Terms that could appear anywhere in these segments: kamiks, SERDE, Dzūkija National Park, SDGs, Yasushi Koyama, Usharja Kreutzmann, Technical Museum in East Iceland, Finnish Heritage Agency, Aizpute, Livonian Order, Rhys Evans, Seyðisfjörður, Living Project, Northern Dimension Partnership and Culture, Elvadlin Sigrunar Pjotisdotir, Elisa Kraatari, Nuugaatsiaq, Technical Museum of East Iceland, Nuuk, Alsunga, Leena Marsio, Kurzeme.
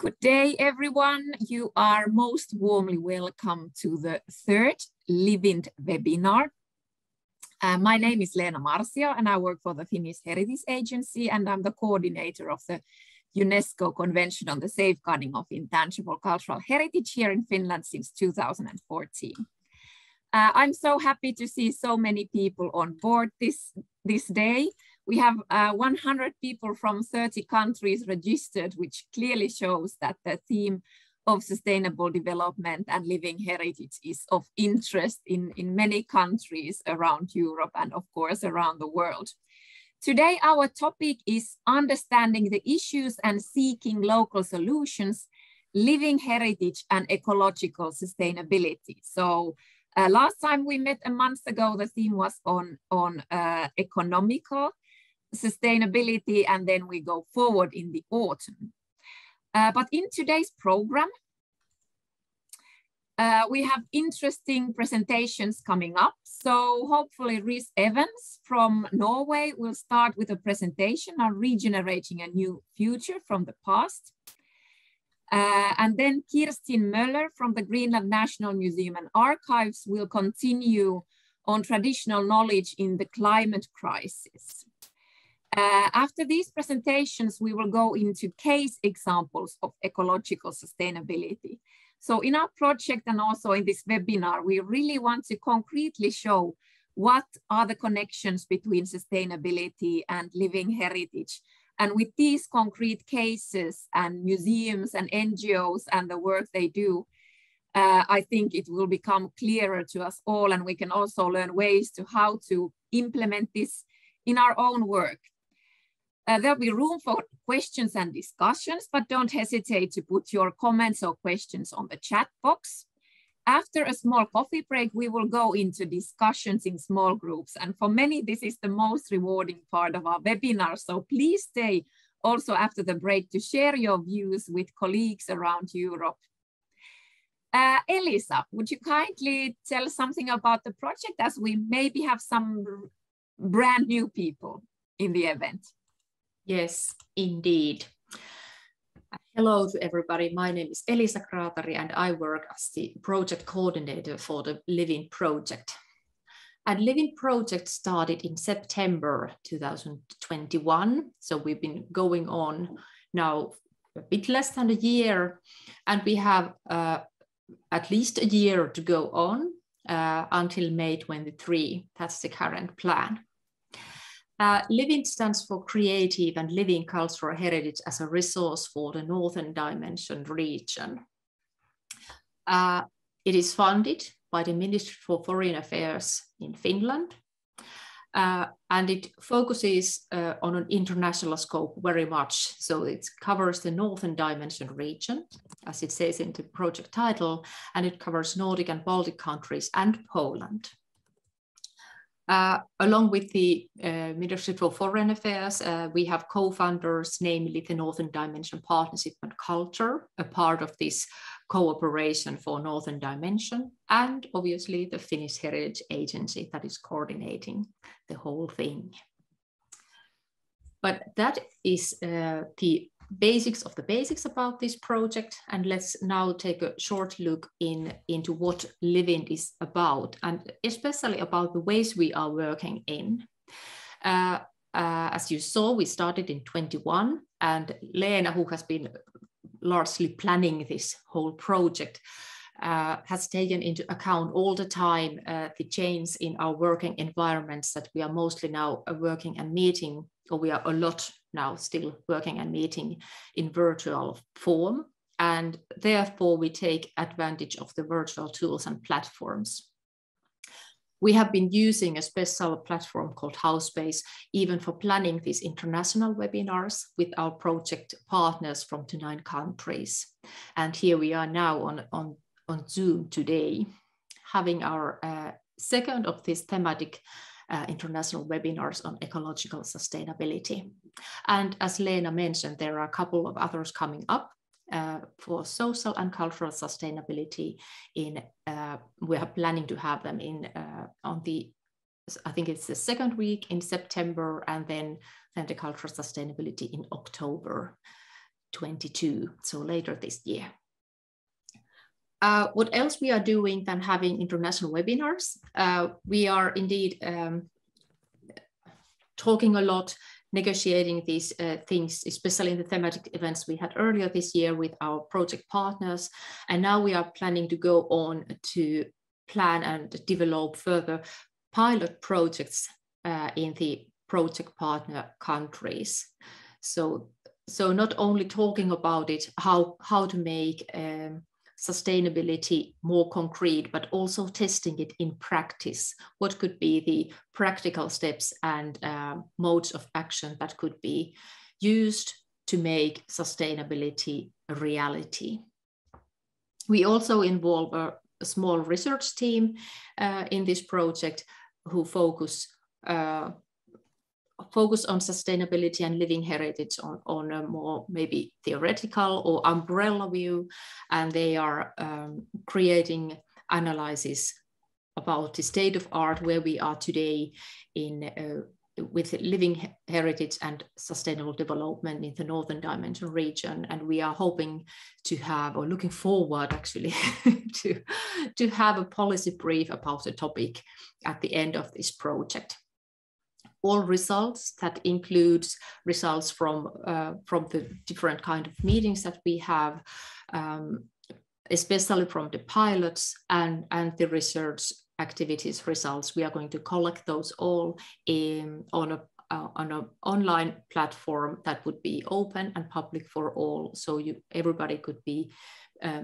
Good day, everyone. You are most warmly welcome to the third LIVING webinar. My name is Leena Marsio and I work for the Finnish Heritage Agency and I'm the coordinator of the UNESCO Convention on the Safeguarding of Intangible Cultural Heritage here in Finland since 2014. I'm so happy to see so many people on board this day. We have 100 people from 30 countries registered, which clearly shows that the theme of sustainable development and living heritage is of interest in many countries around Europe and of course around the world. Today, our topic is understanding the issues and seeking local solutions, living heritage and ecological sustainability. So last time we met a month ago, the theme was on economical sustainability, and then we go forward in the autumn. But in today's program, we have interesting presentations coming up. So hopefully Rhys Evans from Norway will start with a presentation on regenerating a new future from the past. And then Kirstine Møller from the Greenland National Museum and Archives will continue on traditional knowledge in the climate crisis. After these presentations, we will go into case examples of ecological sustainability. So in our project and also in this webinar, we really want to concretely show what are the connections between sustainability and living heritage. And with these concrete cases and museums and NGOs and the work they do, I think it will become clearer to us all. And we can also learn ways to how to implement this in our own work. There'll be room for questions and discussions, but don't hesitate to put your comments or questions on the chat box. After a small coffee break, we will go into discussions in small groups. And for many, this is the most rewarding part of our webinar. So please stay also after the break to share your views with colleagues around Europe. Elisa, would you kindly tell something about the project, as we maybe have some brand new people in the event? Yes, indeed. Hello to everybody. My name is Elisa Kraatari and I work as the project coordinator for the Living Project. And Living Project started in September 2021. So we've been going on now a bit less than a year, and we have at least a year to go on until May 23. That's the current plan. Living stands for creative and living cultural heritage as a resource for the Northern Dimension region. It is funded by the Ministry for Foreign Affairs in Finland, and it focuses on an international scope very much. So it covers the Northern Dimension region, as it says in the project title, and it covers Nordic and Baltic countries and Poland. Along with the Ministry for Foreign Affairs, we have co-funders, namely the Northern Dimension Partnership and Culture, a part of this cooperation for Northern Dimension, and obviously the Finnish Heritage Agency that is coordinating the whole thing. But that is the basics of the basics about this project, and let's now take a short look into what living is about, and especially about the ways we are working in. As you saw, we started in 2021, and Leena, who has been largely planning this whole project, has taken into account all the time the change in our working environments that we are mostly now working and meeting, or we are a lot now still working and meeting in virtual form. And therefore we take advantage of the virtual tools and platforms. We have been using a special platform called HouseBase even for planning these international webinars with our project partners from the 9 countries. And here we are now on Zoom today, having our second of these thematic international webinars on ecological sustainability. And as Leena mentioned, there are a couple of others coming up for social and cultural sustainability. We are planning to have them I think it's the 2nd week in September, and then the cultural sustainability in October. 2022, so later this year. What else we are doing than having international webinars? We are indeed talking a lot, negotiating these things, especially in the thematic events we had earlier this year with our project partners. And now we are planning to go on to plan and develop further pilot projects in the project partner countries. So not only talking about it, how to make sustainability more concrete, but also testing it in practice. What could be the practical steps and modes of action that could be used to make sustainability a reality? We also involve a small research team in this project who focus on sustainability and living heritage on a more maybe theoretical or umbrella view, and they are creating analysis about the state of art where we are today in with living heritage and sustainable development in the Northern Dimension region. And we are hoping to have, or looking forward actually, to have a policy brief about the topic at the end of this project. All results, that includes results from the different kind of meetings that we have, especially from the pilots and the research activities results. We are going to collect those all on an online platform that would be open and public for all, so everybody could be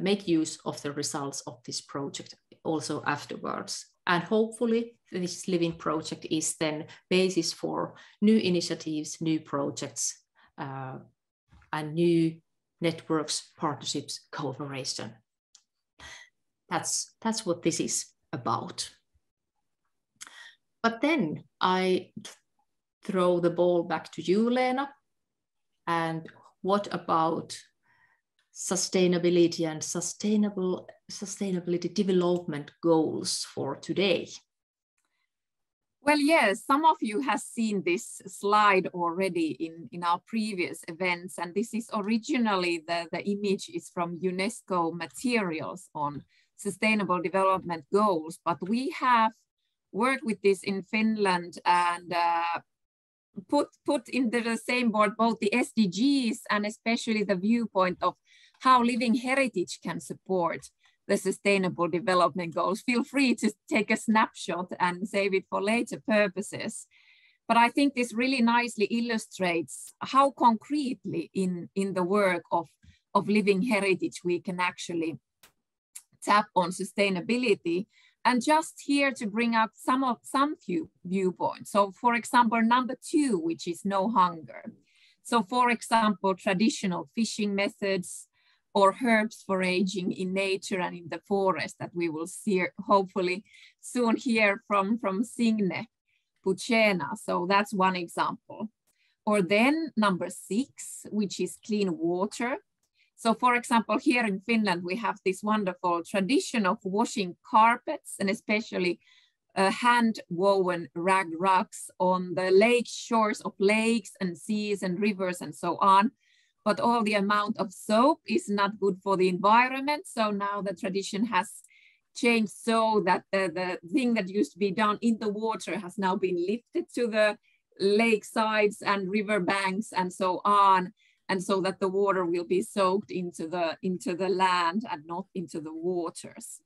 make use of the results of this project also afterwards. And hopefully this living project is then basis for new initiatives, new projects, and new networks, partnerships, cooperation. That's what this is about. But then I throw the ball back to you, Leena. And what about sustainability and sustainability development goals for today? Well, yes, some of you have seen this slide already in our previous events, and this is originally the image is from UNESCO materials on sustainable development goals, but we have worked with this in Finland and put into the same board both the SDGs and especially the viewpoint of how living heritage can support the sustainable development goals. Feel free to take a snapshot and save it for later purposes. But I think this really nicely illustrates how concretely in the work of living heritage we can actually tap on sustainability. And just here to bring up some few viewpoints. So for example, number 2, which is no hunger. So for example, traditional fishing methods or herbs foraging in nature and in the forest that we will see hopefully soon hear from Signe Pucena. So that's one example. Or then number 6, which is clean water. So for example, here in Finland, we have this wonderful tradition of washing carpets and especially hand-woven rag rugs on the lake shores of lakes and seas and rivers and so on. But all the amount of soap is not good for the environment. So now the tradition has changed so that the thing that used to be done in the water has now been lifted to the lake sides and river banks and so on. And so that the water will be soaked into the land and not into the waters.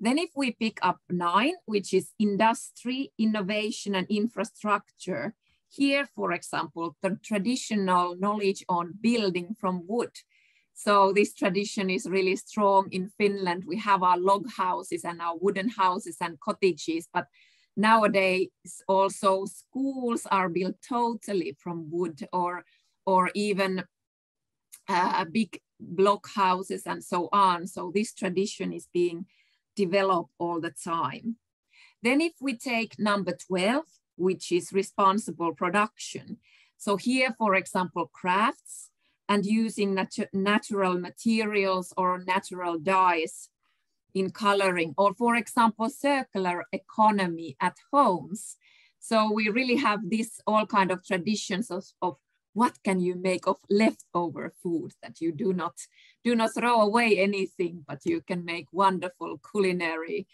Then if we pick up 9, which is industry, innovation and infrastructure. Here, for example, the traditional knowledge on building from wood. So this tradition is really strong in Finland. We have our log houses and our wooden houses and cottages, but nowadays also schools are built totally from wood or even big block houses and so on. So this tradition is being developed all the time. Then if we take number 12, which is responsible production. So here, for example, crafts and using natural materials or natural dyes in coloring, or for example, circular economy at homes. So we really have this all kind of traditions of what can you make of leftover food, that you do not throw away anything, but you can make wonderful culinary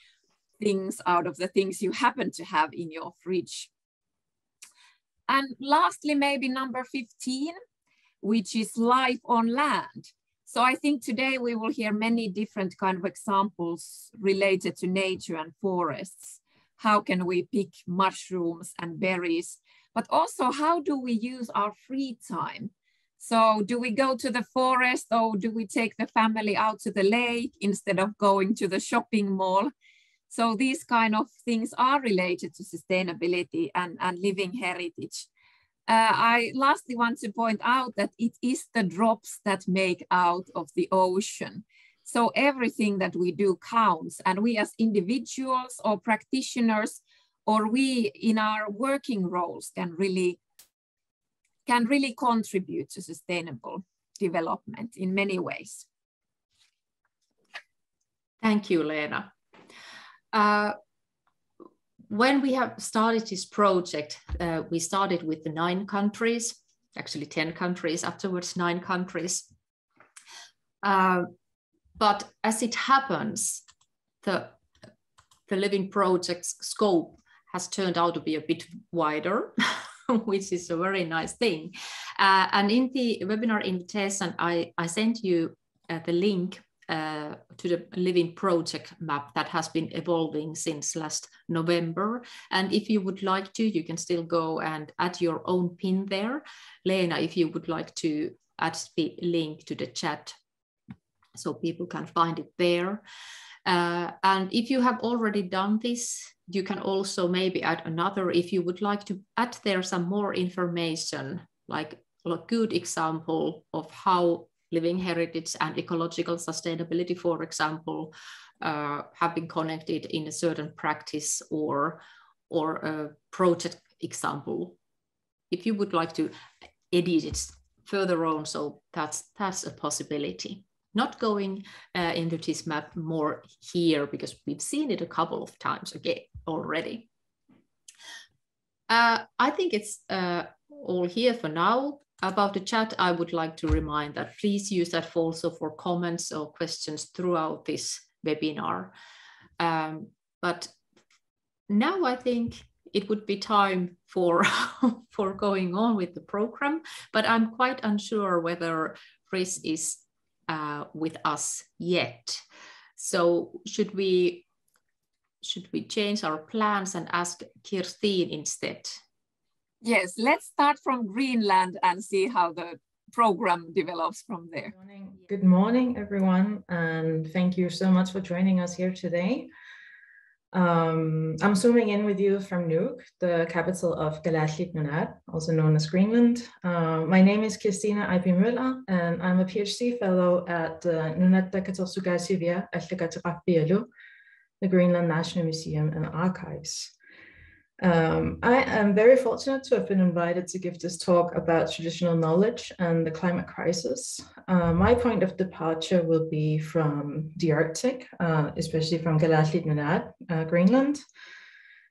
things out of the things you happen to have in your fridge. And lastly, maybe number 15, which is life on land. So I think today we will hear many different kind of examples related to nature and forests. How can we pick mushrooms and berries? But also, how do we use our free time? So do we go to the forest, or do we take the family out to the lake instead of going to the shopping mall? So these kind of things are related to sustainability and living heritage. I lastly want to point out that it is the drops that make out of the ocean. So everything that we do counts, and we as individuals or practitioners, or we in our working roles can really contribute to sustainable development in many ways. Thank you, Leena. When we have started this project, we started with the 9 countries, actually 10 countries, afterwards 9 countries. But as it happens, the Living Project's scope has turned out to be a bit wider, which is a very nice thing. And in the webinar invitation, I sent you the link to the Living Project map that has been evolving since last November. And if you would like to, you can still go and add your own pin there. Leena, if you would like to add the link to the chat so people can find it there. And if you have already done this, you can also maybe add another, if you would like to add there some more information, like a good example of how living heritage and ecological sustainability, for example, have been connected in a certain practice or a project example. If you would like to edit it further on, so that's a possibility. Not going into this map more here, because we've seen it a couple of times again already. I think it's all here for now. About the chat, I would like to remind that please use that also for comments or questions throughout this webinar. But now I think it would be time for, for going on with the program, but I'm quite unsure whether Rhys is with us yet. So should we change our plans and ask Kirstine instead? Yes, let's start from Greenland and see how the program develops from there. Good morning, everyone, and thank you so much for joining us here today. I'm zooming in with you from Nuuk, the capital of Kalaallit Nunaat, also known as Greenland. My name is Kirstine Eiby Møller, and I'm a PhD fellow at the Greenland National Museum and Archives. I am very fortunate to have been invited to give this talk about traditional knowledge and the climate crisis. My point of departure will be from the Arctic, especially from Kalaallit Nunaat, Greenland,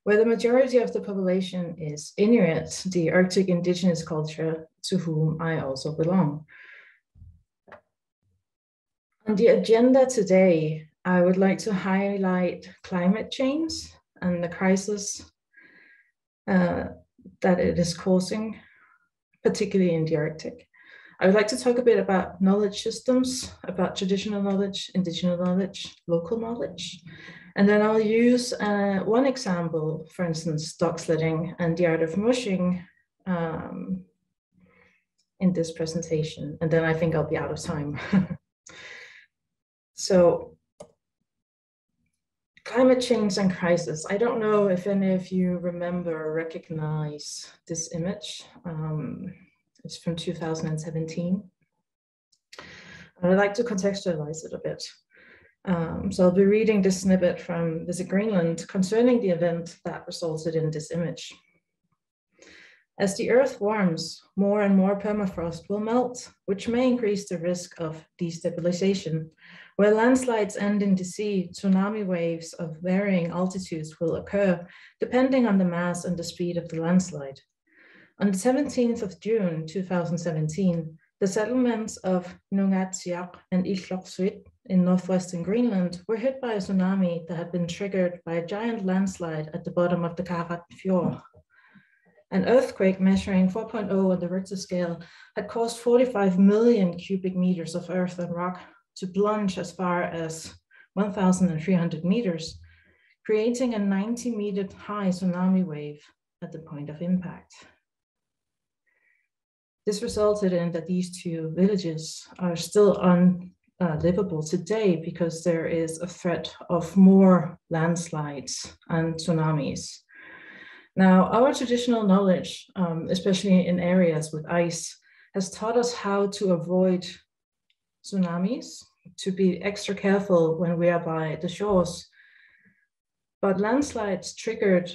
where the majority of the population is Inuit, the Arctic indigenous culture to whom I also belong. On the agenda today, I would like to highlight climate change and the crisis that it is causing, particularly in the Arctic. I would like to talk a bit about knowledge systems, about traditional knowledge, indigenous knowledge, local knowledge. And then I'll use one example, for instance, dog sledding and the art of mushing in this presentation. And then I think I'll be out of time. So, climate change and crisis. I don't know if any of you remember or recognize this image. It's from 2017. I'd like to contextualize it a bit. So I'll be reading this snippet from Visit Greenland concerning the event that resulted in this image. As the earth warms, more and more permafrost will melt, which may increase the risk of destabilization, where landslides end in the sea, tsunami waves of varying altitudes will occur, depending on the mass and the speed of the landslide. On the 17th of June 2017, the settlements of Nuugaatsiaq and Ilulissat in northwestern Greenland were hit by a tsunami that had been triggered by a giant landslide at the bottom of the Karrat Fjord. An earthquake measuring 4.0 on the Richter scale had caused 45 million cubic meters of earth and rock to plunge as far as 1,300 meters, creating a 90-meter high tsunami wave at the point of impact. This resulted in that these two villages are still unlivable today because there is a threat of more landslides and tsunamis. Now, our traditional knowledge, especially in areas with ice, has taught us how to avoid tsunamis, to be extra careful when we are by the shores. But landslides triggered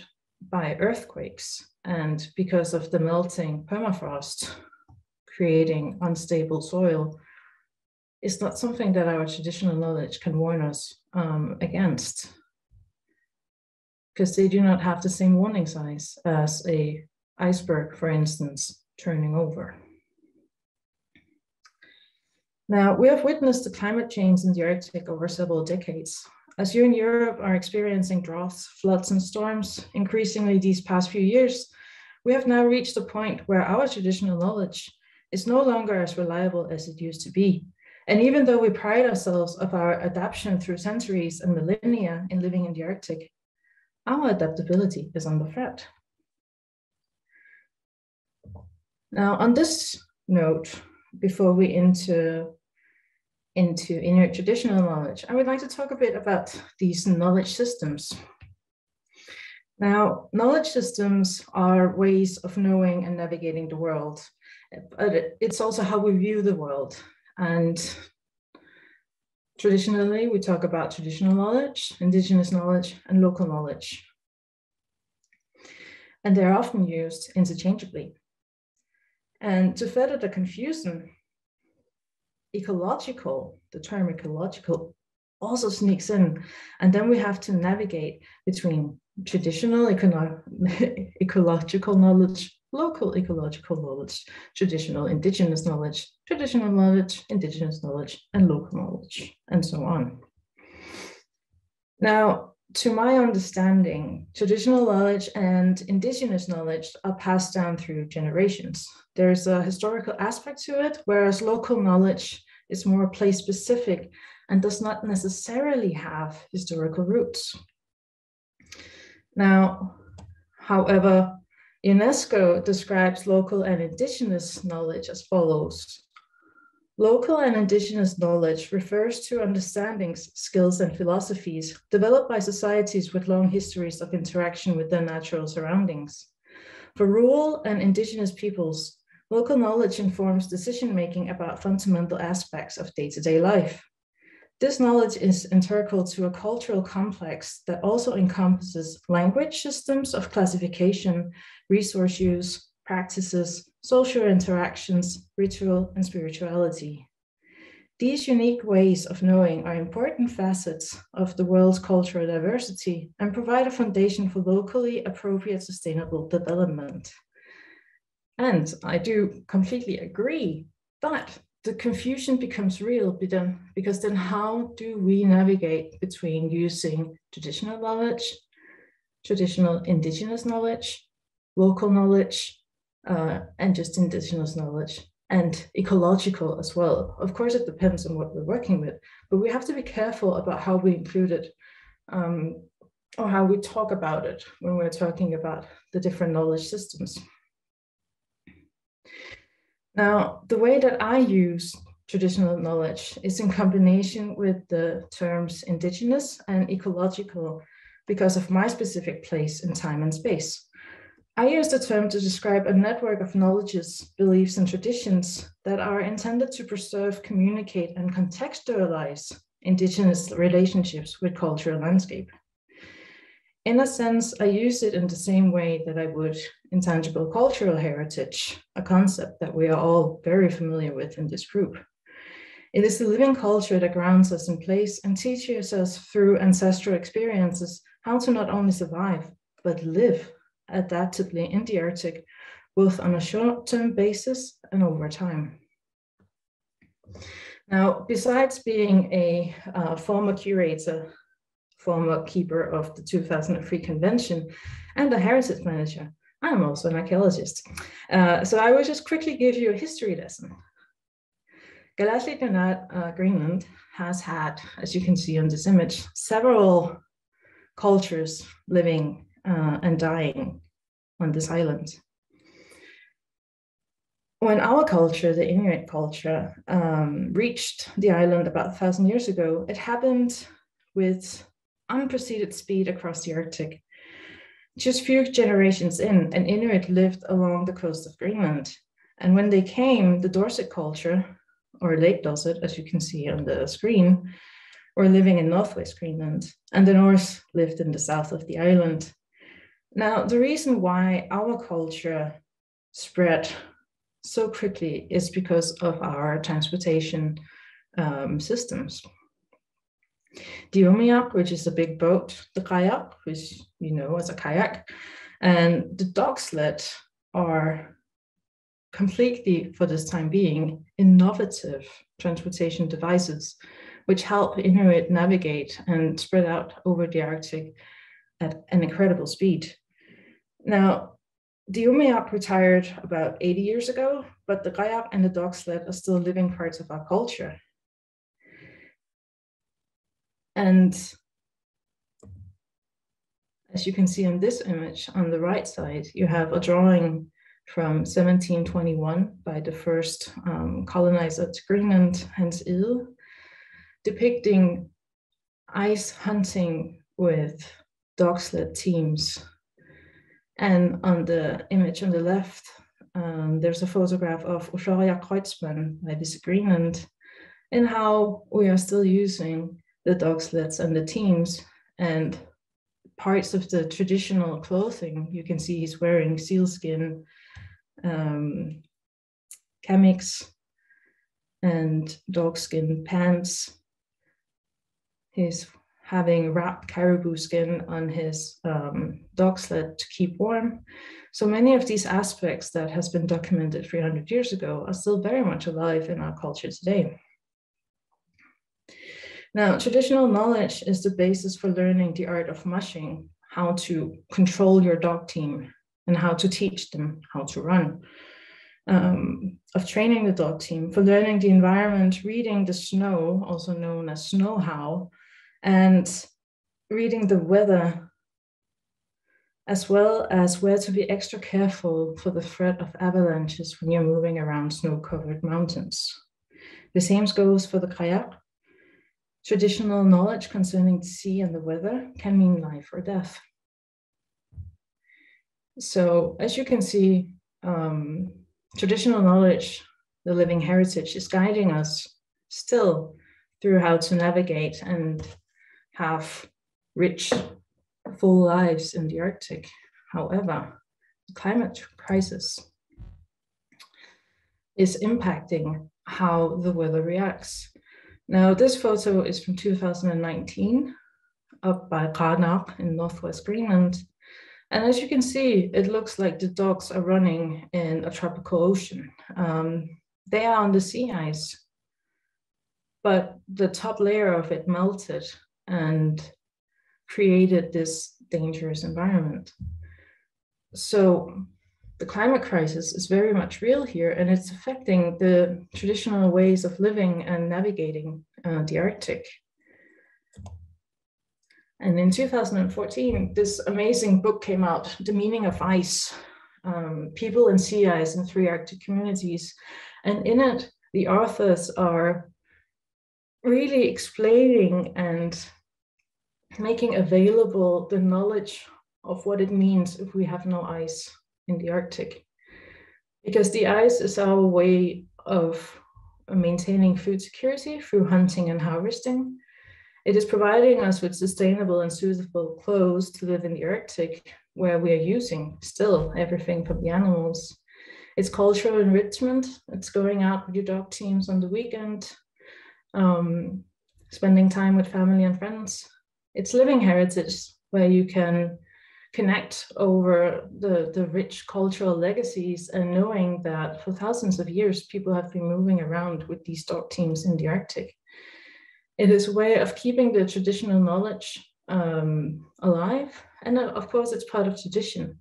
by earthquakes and because of the melting permafrost creating unstable soil is not something that our traditional knowledge can warn us against, because they do not have the same warning signs as an iceberg, for instance, turning over. Now, we have witnessed the climate change in the Arctic over several decades. As you in Europe are experiencing droughts, floods, and storms increasingly these past few years, we have now reached a point where our traditional knowledge is no longer as reliable as it used to be. And even though we pride ourselves of our adaptation through centuries and millennia in living in the Arctic, our adaptability is under threat. Now, on this note, before we into Inuit traditional knowledge, I would like to talk a bit about these knowledge systems. Now, knowledge systems are ways of knowing and navigating the world, but it's also how we view the world. And traditionally, we talk about traditional knowledge, indigenous knowledge, and local knowledge. And they're often used interchangeably. And to further the confusion, ecological, the term ecological, also sneaks in. And then we have to navigate between traditional ecological knowledge, local ecological knowledge, traditional indigenous knowledge, traditional knowledge, indigenous knowledge, and local knowledge, and so on. Now, to my understanding, traditional knowledge and indigenous knowledge are passed down through generations. There's a historical aspect to it, whereas local knowledge is more place-specific and does not necessarily have historical roots. Now, however, UNESCO describes local and indigenous knowledge as follows. Local and indigenous knowledge refers to understandings, skills, and philosophies developed by societies with long histories of interaction with their natural surroundings. For rural and indigenous peoples, local knowledge informs decision-making about fundamental aspects of day-to-day life. This knowledge is integral to a cultural complex that also encompasses language systems of classification, resource use, practices, social interactions, ritual, and spirituality. These unique ways of knowing are important facets of the world's cultural diversity and provide a foundation for locally appropriate sustainable development. And I do completely agree that the confusion becomes real because then how do we navigate between using traditional knowledge, traditional indigenous knowledge, local knowledge, and just indigenous knowledge, and ecological as well? Of course, it depends on what we're working with, but we have to be careful about how we include it or how we talk about it when we're talking about the different knowledge systems. Now, the way that I use traditional knowledge is in combination with the terms indigenous and ecological because of my specific place in time and space. I use the term to describe a network of knowledges, beliefs, and traditions that are intended to preserve, communicate, and contextualize indigenous relationships with cultural landscape. In a sense, I use it in the same way that I would intangible cultural heritage, a concept that we are all very familiar with in this group. It is the living culture that grounds us in place and teaches us through ancestral experiences how to not only survive, but live adaptively in the Arctic, both on a short-term basis and over time. Now, besides being a former curator, former keeper of the 2003 convention, and a heritage manager, I'm also an archaeologist. So I will just quickly give you a history lesson. Kalaallit Nunaat, Greenland, has had, as you can see on this image, several cultures living and dying on this island. When our culture, the Inuit culture, reached the island about 1,000 years ago, it happened with unprecedented speed across the Arctic. Just few generations in, an Inuit lived along the coast of Greenland. And when they came, the Dorset culture, or Lake Dorset, as you can see on the screen, were living in northwest Greenland, and the Norse lived in the south of the island. Now, the reason why our culture spread so quickly is because of our transportation systems. The umiak, which is a big boat, the kayak, which you know as a kayak, and the dog sled are completely, for this time being, innovative transportation devices, which help Inuit navigate and spread out over the Arctic at an incredible speed. Now, the umiak retired about 80 years ago, but the kayak and the dog sled are still living parts of our culture. And as you can see on this image, on the right side, you have a drawing from 1721 by the first colonizer to Greenland, Hans Ede, depicting ice hunting with dog sled teams. And on the image on the left, there's a photograph of Usharja Kreutzmann by this Greenland, and how we are still using the dog sleds and the teams and parts of the traditional clothing. You can see he's wearing sealskin, kamiks, and dogskin pants. He's having wrapped caribou skin on his dog sled to keep warm. So many of these aspects that has been documented 300 years ago are still very much alive in our culture today. Now, traditional knowledge is the basis for learning the art of mushing, how to control your dog team and how to teach them how to run, of training the dog team, for learning the environment, reading the snow, also known as snow-how, and reading the weather, as well as where to be extra careful for the threat of avalanches when you're moving around snow-covered mountains. The same goes for the kayak. Traditional knowledge concerning the sea and the weather can mean life or death. So as you can see, traditional knowledge, the living heritage, is guiding us still through how to navigate and have rich, full lives in the Arctic. However, the climate crisis is impacting how the weather reacts. Now, this photo is from 2019, up by Karrat in northwest Greenland. And as you can see, it looks like the dogs are running in a tropical ocean. They are on the sea ice, but the top layer of it melted and created this dangerous environment. So the climate crisis is very much real here, and it's affecting the traditional ways of living and navigating the Arctic. And in 2014, this amazing book came out, The Meaning of Ice, People and Sea Ice in Three Arctic Communities. And in it, the authors are really explaining and making available the knowledge of what it means if we have no ice in the Arctic, because the ice is our way of maintaining food security through hunting and harvesting. It is providing us with sustainable and suitable clothes to live in the Arctic, where we are using still everything from the animals. It's cultural enrichment. It's going out with your dog teams on the weekend, spending time with family and friends. It's living heritage, where you can connect over the rich cultural legacies, and knowing that for thousands of years, people have been moving around with these dog teams in the Arctic. It is a way of keeping the traditional knowledge alive. And of course, it's part of tradition.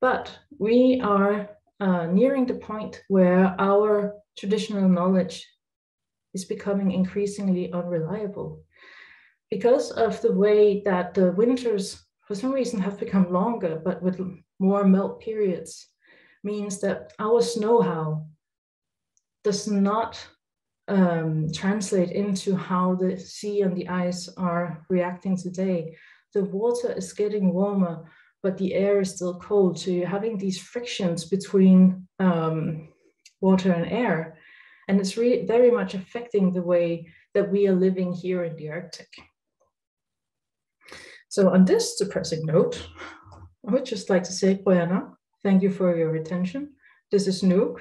But we are nearing the point where our traditional knowledge is becoming increasingly unreliable, because of the way that the winters, for some reason, have become longer, but with more melt periods, means that our know-how does not translate into how the sea and the ice are reacting today. The water is getting warmer, but the air is still cold. So you're having these frictions between water and air. And it's really very much affecting the way that we are living here in the Arctic. So on this depressing note, I would just like to say, Koyama, thank you for your attention. This is Nuuk.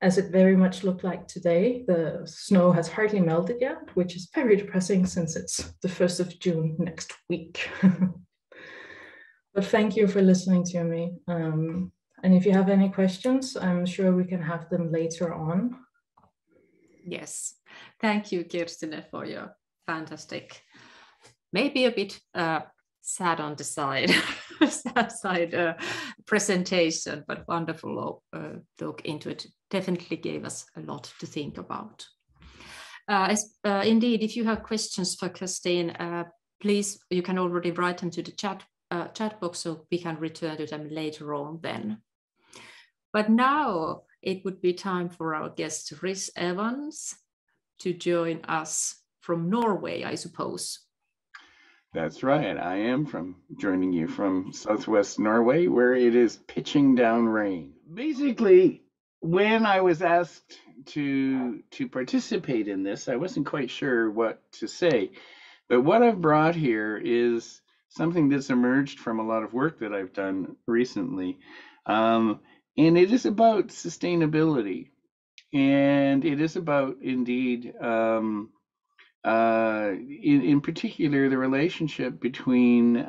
As it very much looked like today, the snow has hardly melted yet, which is very depressing since it's the 1st of June next week. But thank you for listening to me. And if you have any questions, I'm sure we can have them later on. Yes, thank you, Kirstine, for your fantastic, maybe a bit sad on the side, sad side presentation, but wonderful look into it. Definitely gave us a lot to think about. Indeed, if you have questions for Kirstine, please, you can already write them to the chat box, so we can return to them later on then. But now it would be time for our guest, Rhys Evans, to join us from Norway, I suppose. That's right. I am joining you from southwest Norway, where it is pitching down rain. Basically, when I was asked to participate in this, I wasn't quite sure what to say. But what I've brought here is something that's emerged from a lot of work that I've done recently. And it is about sustainability. And it is about, indeed, in particular, the relationship between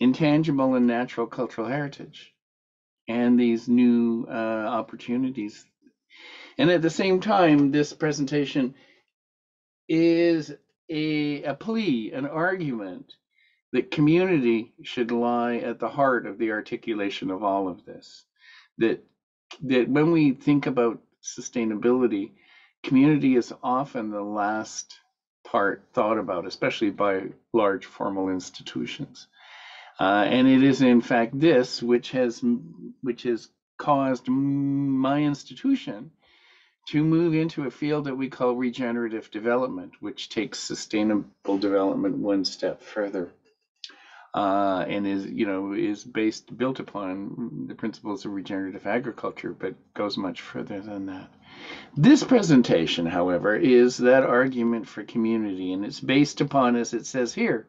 intangible and natural cultural heritage and these new opportunities. And at the same time, this presentation is a plea, an argument that community should lie at the heart of the articulation of all of this. That when we think about sustainability, community is often the last part thought about, especially by large formal institutions. And it is in fact this which has caused my institution to move into a field that we call regenerative development, which takes sustainable development one step further, and is built upon the principles of regenerative agriculture, but goes much further than that. This presentation, however, is that argument for community, and it's based upon, as it says here,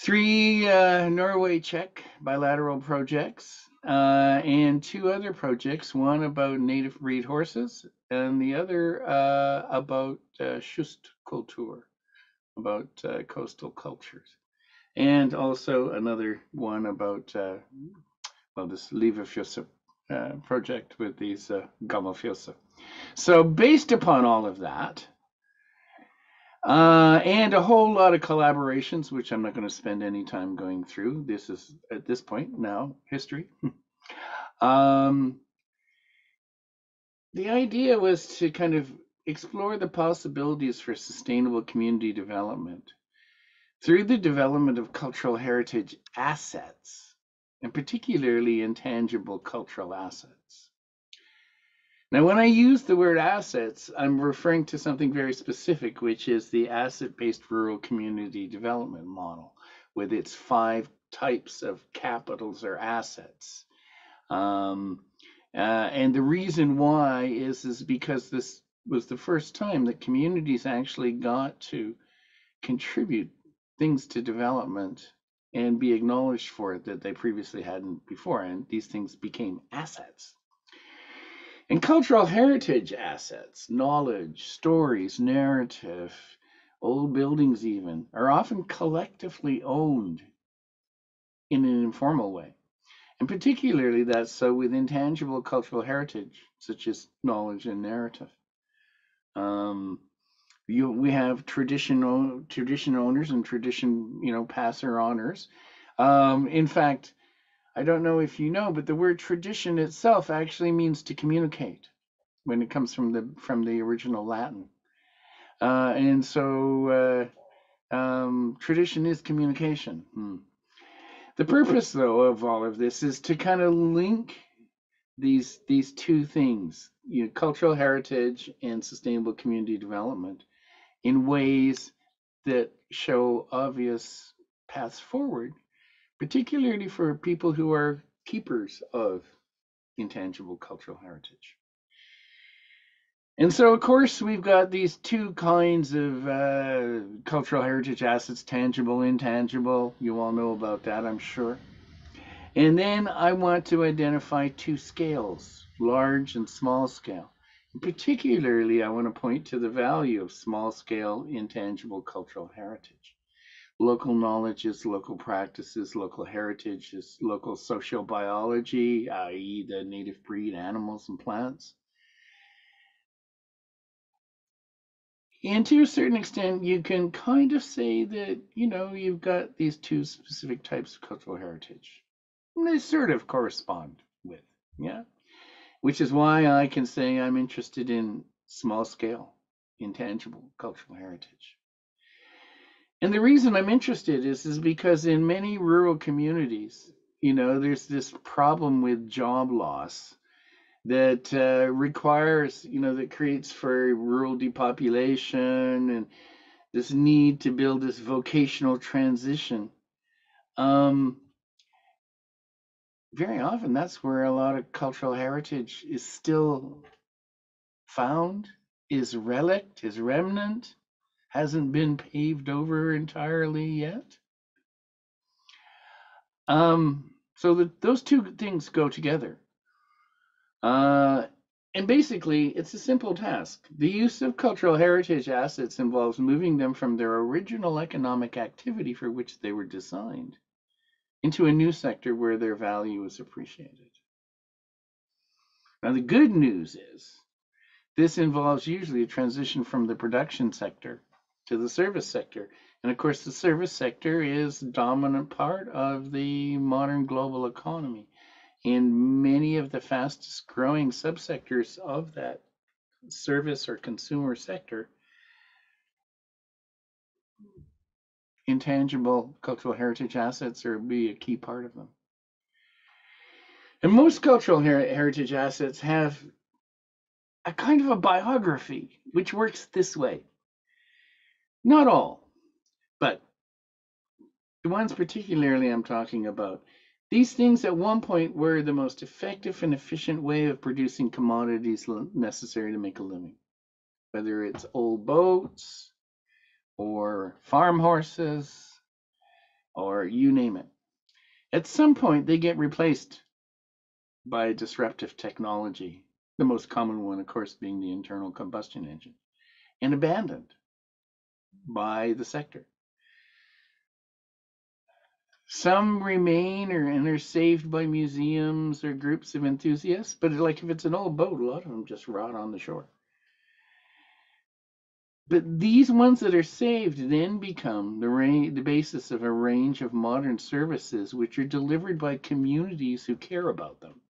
three Norway-Czech bilateral projects and two other projects, one about native breed horses and the other about Kustkultur, about coastal cultures, and also another one about, this Leverfjörsa project with these Gammelfjörsa. So based upon all of that, and a whole lot of collaborations, which I'm not going to spend any time going through. This is, at this point now, history. The idea was to kind of explore the possibilities for sustainable community development through the development of cultural heritage assets, and particularly intangible cultural assets. Now, when I use the word assets, I'm referring to something very specific, which is the asset-based rural community development model with its 5 types of capitals or assets. And the reason why is because this was the first time that communities actually got to contribute things to development and be acknowledged for it that they previously hadn't before, and these things became assets. And cultural heritage assets, knowledge, stories, narrative, old buildings even, are often collectively owned in an informal way. And particularly that's so with intangible cultural heritage, such as knowledge and narrative. We have tradition owners and tradition, passer honors. In fact, I don't know if you know, but the word tradition itself actually means to communicate when it comes from the original Latin. And so tradition is communication. The purpose, though, of all of this is to kind of link these two things, cultural heritage and sustainable community development, in ways that show obvious paths forward, particularly for people who are keepers of intangible cultural heritage. And so, of course, we've got these two kinds of cultural heritage assets, tangible, intangible. You all know about that, I'm sure. And then I want to identify two scales, large and small scale. And particularly, I want to point to the value of small scale, intangible cultural heritage. Local knowledges, local practices, local heritages, local sociobiology, i.e. the native breed, animals and plants. And to a certain extent, you can kind of say that, you've got these two specific types of cultural heritage. And they sort of correspond with, which is why I can say I'm interested in small scale, intangible cultural heritage. And the reason I'm interested is because in many rural communities, there's this problem with job loss that requires, that creates for rural depopulation and this need to build this vocational transition. Very often that's where a lot of cultural heritage is still found, is relict, is remnant, hasn't been paved over entirely yet. So those two things go together. And basically, it's a simple task. The use of cultural heritage assets involves moving them from their original economic activity for which they were designed into a new sector where their value is appreciated. Now, the good news is this involves usually a transition from the production sector to the service sector. And of course, the service sector is a dominant part of the modern global economy. And many of the fastest growing subsectors of that service or consumer sector, intangible cultural heritage assets be a key part of them. And most cultural heritage assets have a kind of a biography, which works this way. Not all, but the ones particularly I'm talking about, these things at one point were the most effective and efficient way of producing commodities necessary to make a living, whether it's old boats or farm horses or you name it. At some point, they get replaced by disruptive technology, the most common one, of course, being the internal combustion engine, and abandoned by the sector. Some remain and are saved by museums or groups of enthusiasts, but like if it's an old boat, a lot of them just rot on the shore. But these ones that are saved then become the basis of a range of modern services which are delivered by communities who care about them.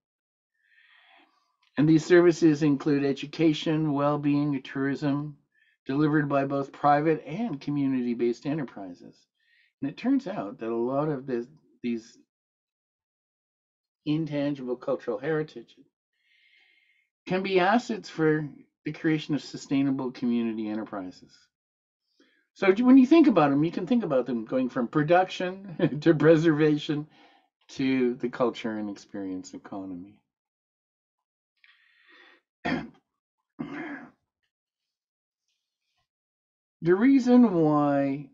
And these services include education, well-being, and tourism, delivered by both private and community-based enterprises. And it turns out that a lot of these intangible cultural heritage can be assets for the creation of sustainable community enterprises. So when you think about them, you can think about them going from production to preservation to the culture and experience economy. The reason why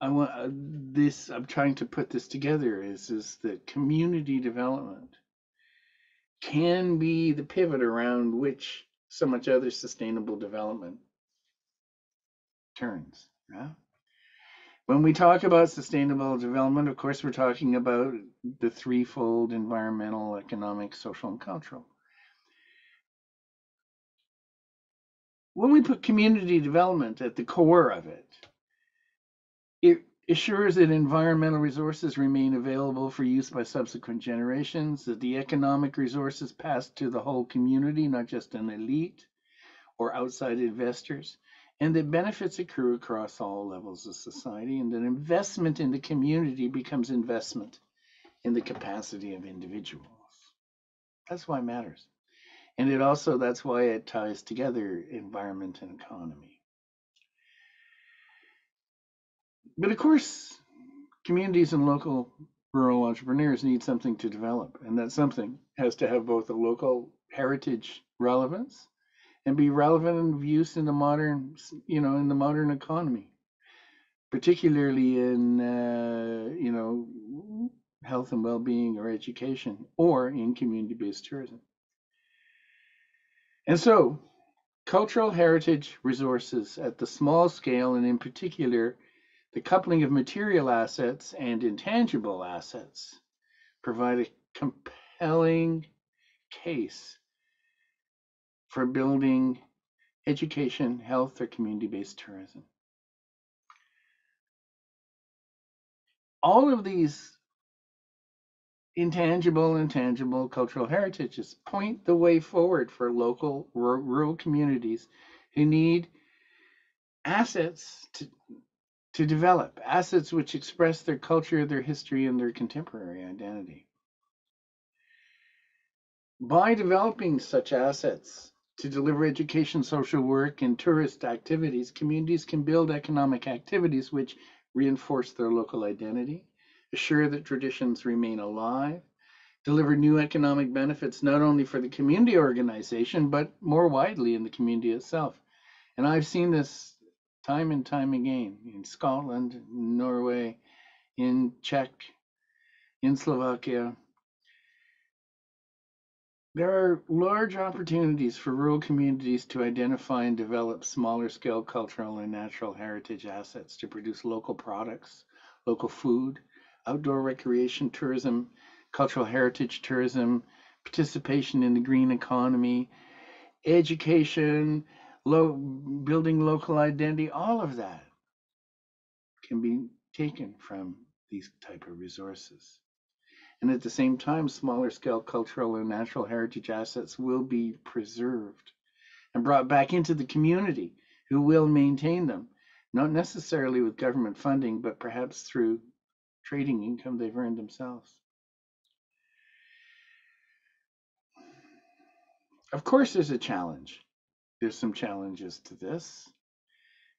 I'm trying to put this together is that community development can be the pivot around which so much other sustainable development turns. Yeah. When we talk about sustainable development, of course, we're talking about the threefold: environmental, economic, social, and cultural. When we put community development at the core of it, it assures that environmental resources remain available for use by subsequent generations, that the economic resources pass to the whole community, not just an elite or outside investors, and that benefits accrue across all levels of society, and that investment in the community becomes investment in the capacity of individuals. That's why it matters. And it also, that's why it ties together environment and economy. But of course, communities and local rural entrepreneurs need something to develop, and that something has to have both a local heritage relevance and be relevant and of use in the modern, in the modern economy, particularly in, health and well-being or education, or in community-based tourism. And so, cultural heritage resources at the small scale, and in particular, the coupling of material assets and intangible assets, provide a compelling case for building education, health, or community-based tourism. All of these intangible and tangible cultural heritages point the way forward for local rural communities who need assets to develop, assets which express their culture, their history, and their contemporary identity. By developing such assets to deliver education, social work, and tourist activities, communities can build economic activities which reinforce their local identity, assure that traditions remain alive, deliver new economic benefits not only for the community organization, but more widely in the community itself. And I've seen this time and time again in Scotland, Norway, in Czech, in Slovakia. There are large opportunities for rural communities to identify and develop smaller scale cultural and natural heritage assets to produce local products, local food, outdoor recreation tourism, cultural heritage tourism, participation in the green economy, education, building local identity. All of that can be taken from these type of resources. And at the same time, smaller scale cultural and natural heritage assets will be preserved and brought back into the community, who will maintain them, not necessarily with government funding, but perhaps through trading income they've earned themselves. Of course, there's a challenge. There's some challenges to this.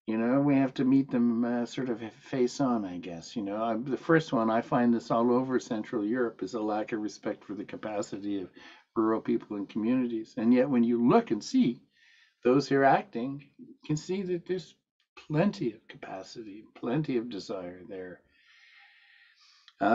We have to meet them sort of face on, I guess. The first one, I find this all over Central Europe, is a lack of respect for the capacity of rural people and communities. And yet when you look and see those who are acting, you can see that there's plenty of capacity, plenty of desire there. There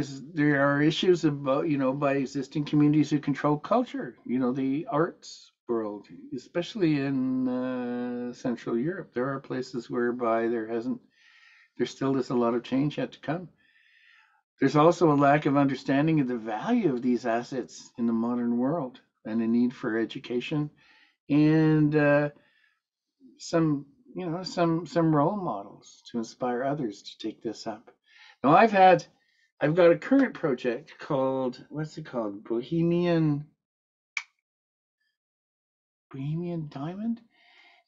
are issues about, by existing communities who control culture, the arts world, especially in Central Europe. There are places whereby there still is a lot of change yet to come. There's also a lack of understanding of the value of these assets in the modern world, and a need for education, and some role models to inspire others to take this up. Now I've got a current project called, Bohemian Diamond,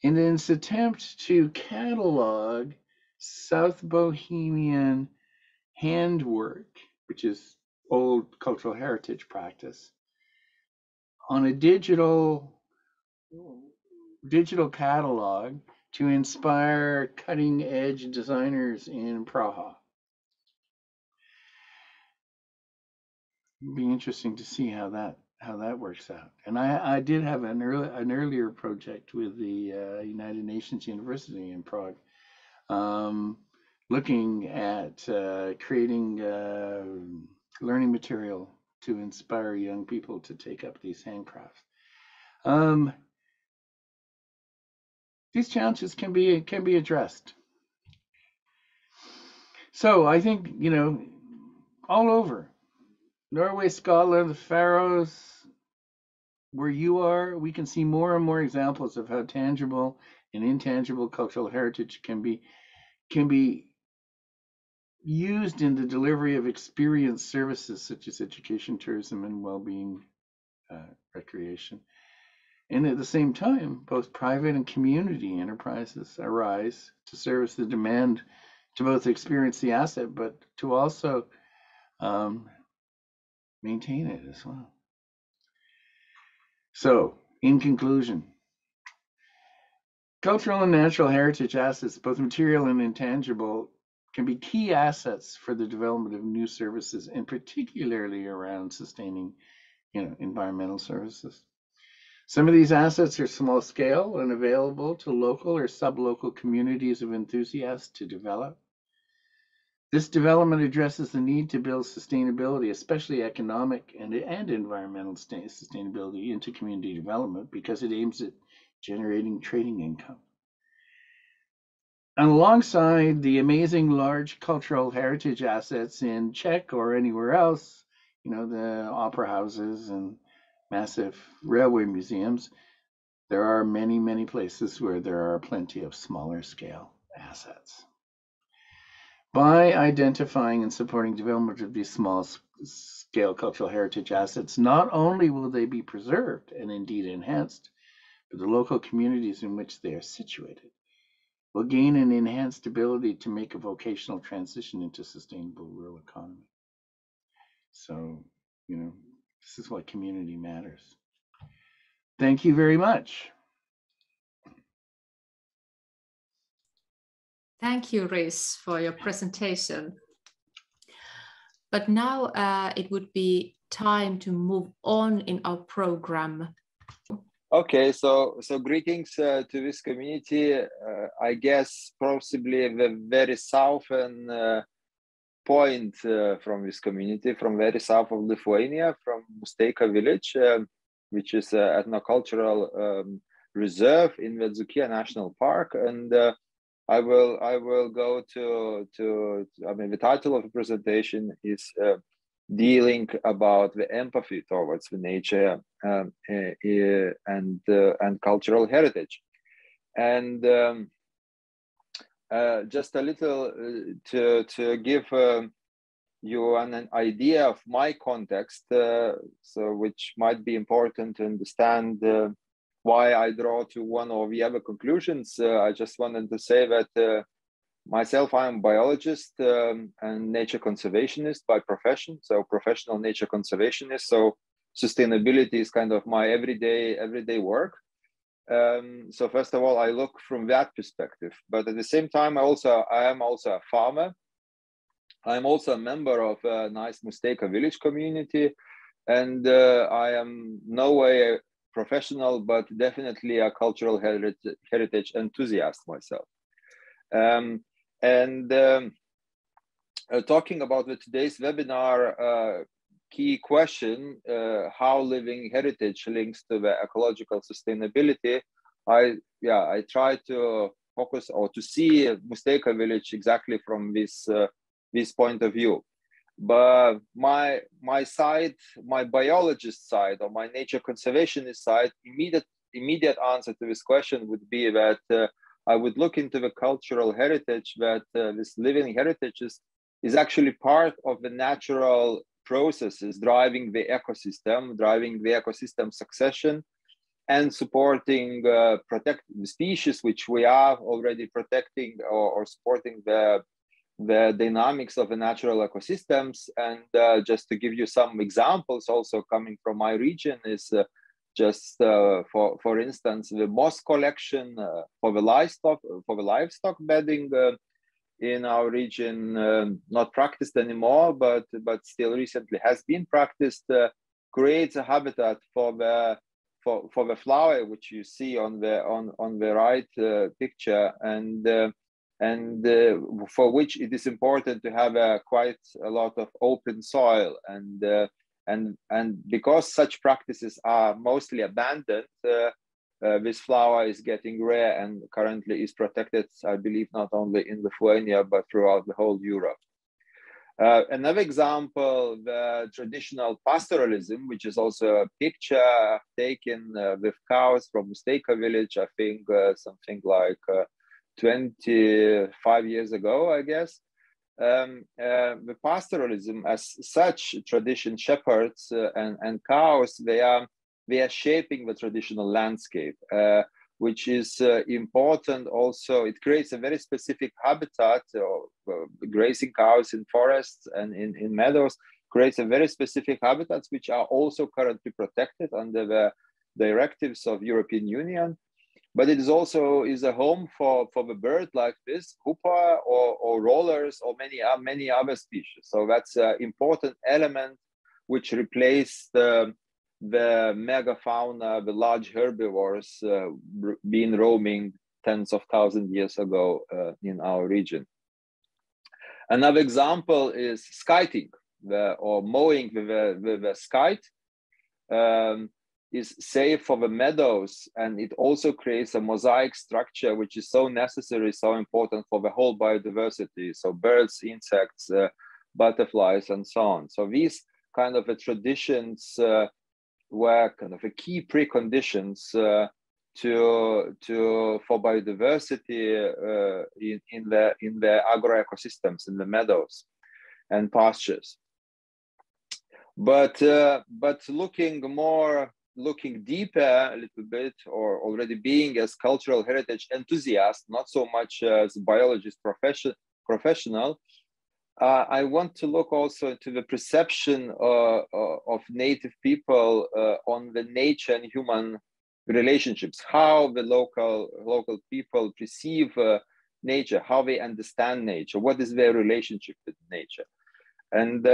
and in its attempt to catalog South Bohemian handwork, which is old cultural heritage practice, on a digital catalog to inspire cutting-edge designers in Praha. It'd be interesting to see how that works out. And I did have an earlier project with the United Nations University in Prague, looking at creating learning material to inspire young people to take up these handcrafts. these challenges can be addressed. So I think, you know, all over Norway, Scotland, the Faroes, where you are, we can see more and more examples of how tangible and intangible cultural heritage can be used in the delivery of experience services such as education, tourism, and well-being, recreation. And at the same time, both private and community enterprises arise to service the demand to both experience the asset, but to also maintain it as well. So, in conclusion, cultural and natural heritage assets, both material and intangible, can be key assets for the development of new services, and particularly around sustaining, environmental services. Some of these assets are small scale and available to local or sub-local communities of enthusiasts to develop. This development addresses the need to build sustainability, especially economic and environmental sustainability, into community development because it aims at generating trading income. And alongside the amazing large cultural heritage assets in Czech or anywhere else, the opera houses and massive railway museums, there are many, many places where there are plenty of smaller scale assets. By identifying and supporting development of these small scale cultural heritage assets, not only will they be preserved and indeed enhanced, but the local communities in which they are situated will gain an enhanced ability to make a vocational transition into sustainable rural economy. So, this is why community matters. Thank you very much. Thank you, Rhys, for your presentation. But now it would be time to move on in our program. Okay, so greetings to this community. I guess possibly the very southern point from this community, from very south of Lithuania, from Musteika village, which is an ethnocultural reserve in the Dzūkija National Park. And I will go to the title of the presentation is dealing about the empathy towards the nature and cultural heritage. And just a little to give you an idea of my context, so which might be important to understand why I draw to one or the other conclusions. I just wanted to say that myself, I am a biologist and nature conservationist by profession, so professional nature conservationist. So sustainability is kind of my everyday work. So first of all, I look from that perspective, but at the same time, I am also a farmer. I'm also a member of a nice Musteika village community, and I am no way a professional, but definitely a cultural heritage enthusiast myself. Talking about today's webinar, key question, how living heritage links to the ecological sustainability, I try to focus or to see Musteika village exactly from this point of view. But my biologist side or my nature conservationist side, immediate answer to this question would be that I would look into the cultural heritage, that this living heritage is actually part of the natural processes driving the ecosystem, succession, and supporting protect the species which we are already protecting, or supporting the dynamics of the natural ecosystems. And just to give you some examples, also coming from my region, is just for instance the moss collection for the livestock bedding. In our region, not practiced anymore, but still recently has been practiced, creates a habitat for the flower, which you see on the right picture, and for which it is important to have quite a lot of open soil, and because such practices are mostly abandoned. This flower is getting rare and currently is protected, I believe, not only in Lithuania, but throughout the whole Europe. Another example, the traditional pastoralism, which is also a picture taken with cows from Musteika village, I think something like 25 years ago, I guess. The pastoralism as such tradition, shepherds and cows, they are shaping the traditional landscape, which is important also. It creates a very specific habitat, grazing cows in forests and in meadows, creates a very specific habitats, which are also currently protected under the directives of European Union. But it is also is a home for the bird like this, hoopoe or rollers or many other species. So that's an important element which replaced the megafauna, the large herbivores been roaming tens of thousands of years ago in our region. Another example is skiting, or mowing with a skite is safe for the meadows, and it also creates a mosaic structure which is so necessary, so important for the whole biodiversity. So birds, insects, butterflies, and so on. So these kind of traditions were kind of a key preconditions for biodiversity in the agroecosystems, in the meadows and pastures. But looking deeper a little bit, or already being as cultural heritage enthusiast, not so much as biologist professional. I want to look also into the perception of native people on the nature and human relationships, how the local people perceive nature, how they understand nature, what is their relationship with nature. And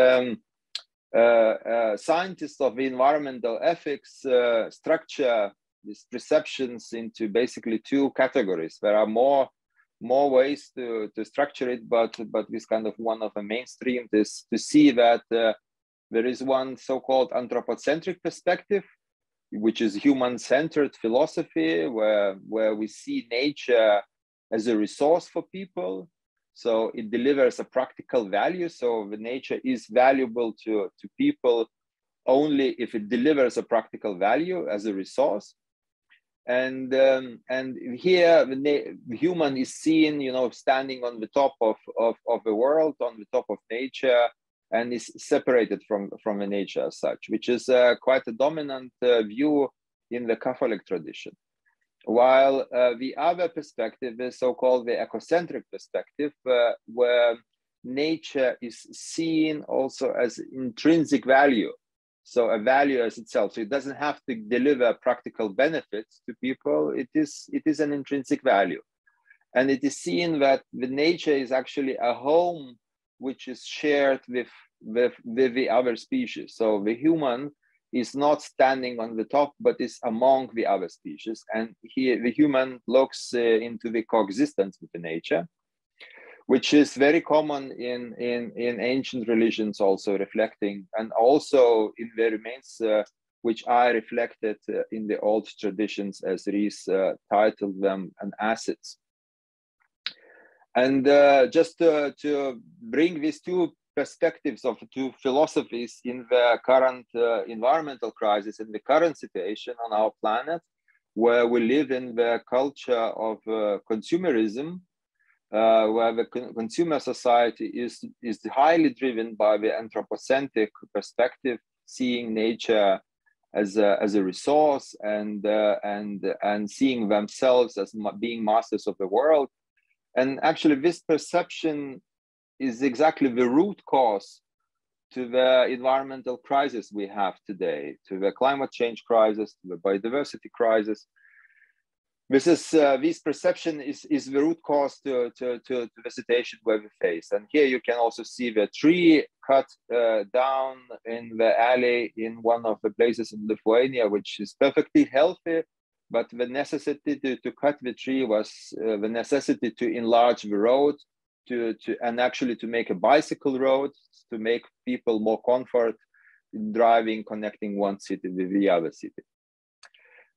scientists of the environmental ethics structure these perceptions into basically two categories. There are more ways to structure it, but this kind of one of the mainstream is to see that there is one so-called anthropocentric perspective, which is human-centered philosophy, where we see nature as a resource for people. So it delivers a practical value. So the nature is valuable to people only if it delivers a practical value as a resource. And here the human is seen, you know, standing on the top of the world, on the top of nature, and is separated from the nature as such, which is quite a dominant view in the Catholic tradition. While the other perspective is so-called the ecocentric perspective, where nature is seen also as intrinsic value. So a value as itself. So it doesn't have to deliver practical benefits to people. It is an intrinsic value. And it is seen that the nature is actually a home which is shared with the other species. So the human is not standing on the top, but is among the other species. And here the human looks into the coexistence with the nature, which is very common in ancient religions, also reflecting, and also in the remains which are reflected in the old traditions, as Rhys titled them, and assets. And just to bring these two perspectives of two philosophies in the current environmental crisis, in the current situation on our planet, where we live in the culture of consumerism, where the consumer society is highly driven by the anthropocentric perspective, seeing nature as a resource and seeing themselves as being masters of the world. And actually this perception is exactly the root cause to the environmental crisis we have today, to the climate change crisis, to the biodiversity crisis. This perception is the root cause to the situation where we face. And here you can also see the tree cut down in the alley in one of the places in Lithuania, which is perfectly healthy, but the necessity to cut the tree was the necessity to enlarge the road, and actually to make a bicycle road, to make people more comfort in driving, connecting one city with the other city.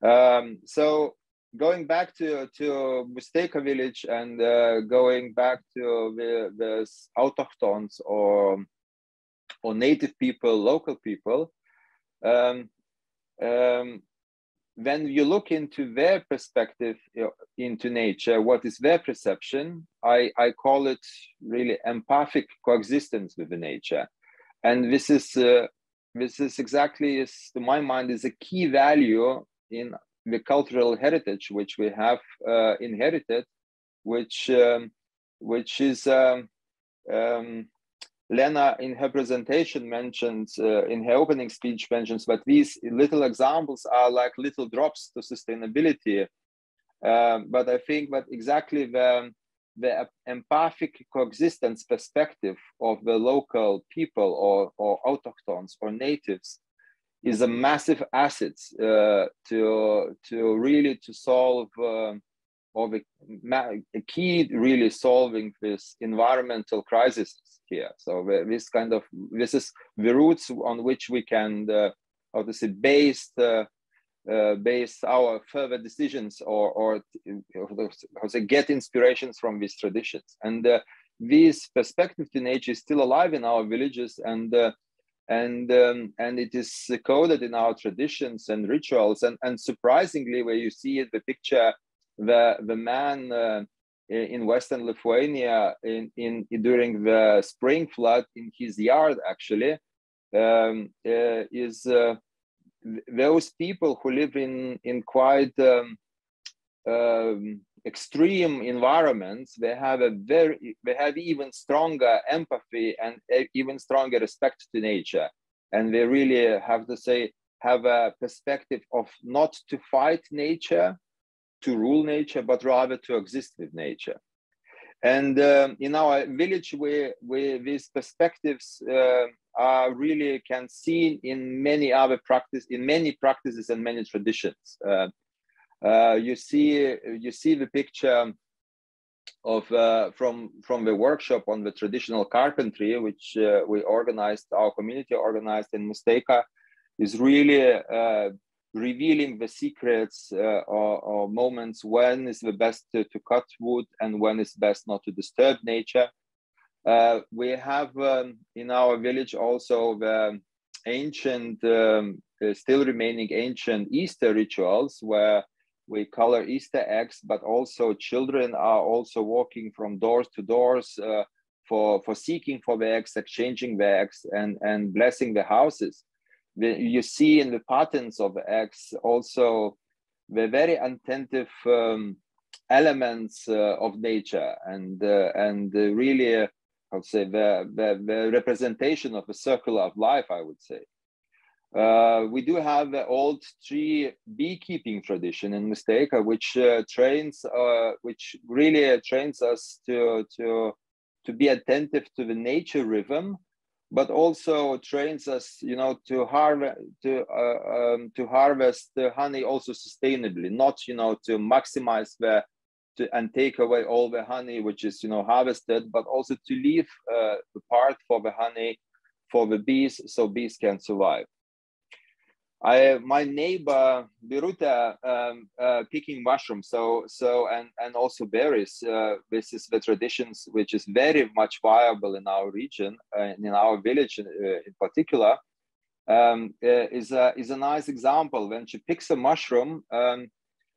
So going back to Musteika village and going back to the autochthons or native people, local people, when you look into their perspective, into nature, what is their perception? I call it really empathic coexistence with the nature. And this is exactly, is, to my mind, is a key value in the cultural heritage which we have inherited, which is Leena, in her presentation, mentions, in her opening speech, mentions that these little examples are like little drops to sustainability. But I think that exactly the empathic coexistence perspective of the local people or autochthons or natives is a massive asset to really to solve a key really solving this environmental crisis here. So this kind of, this is the roots on which we can obviously base our further decisions or how to say, get inspirations from these traditions. And this perspective to nature is still alive in our villages, and it is coded in our traditions and rituals. And surprisingly, where you see in the picture, the man in Western Lithuania during the spring flood in his yard, actually, is those people who live in quite extreme environments. They have they have even stronger empathy and even stronger respect to nature, and they really have to say have a perspective of not to fight nature, to rule nature, but rather to exist with nature. And in our village, where these perspectives are really can seen in many other practices, in many practices and many traditions. You see the picture of from the workshop on the traditional carpentry, which our community organized in Musteika, is really revealing the secrets or moments when is the best to cut wood and when is best not to disturb nature. We have in our village also the ancient, still remaining ancient Easter rituals, where we color Easter eggs, but also children are also walking from doors to doors for seeking for the eggs, exchanging the eggs, and blessing the houses. You see in the patterns of the eggs also the very attentive elements of nature, and really I would say the representation of the circle of life, I would say. We do have the old tree beekeeping tradition in Musteika, which really trains us to be attentive to the nature rhythm, but also trains us, you know, to harvest the honey also sustainably, not, you know, to maximize and take away all the honey which is, you know, harvested, but also to leave the part for the honey for the bees, so bees can survive. My neighbor Biruta picking mushrooms, and also berries. This is the traditions which is very much viable in our region, in our village in particular. Is a nice example. When she picks a mushroom,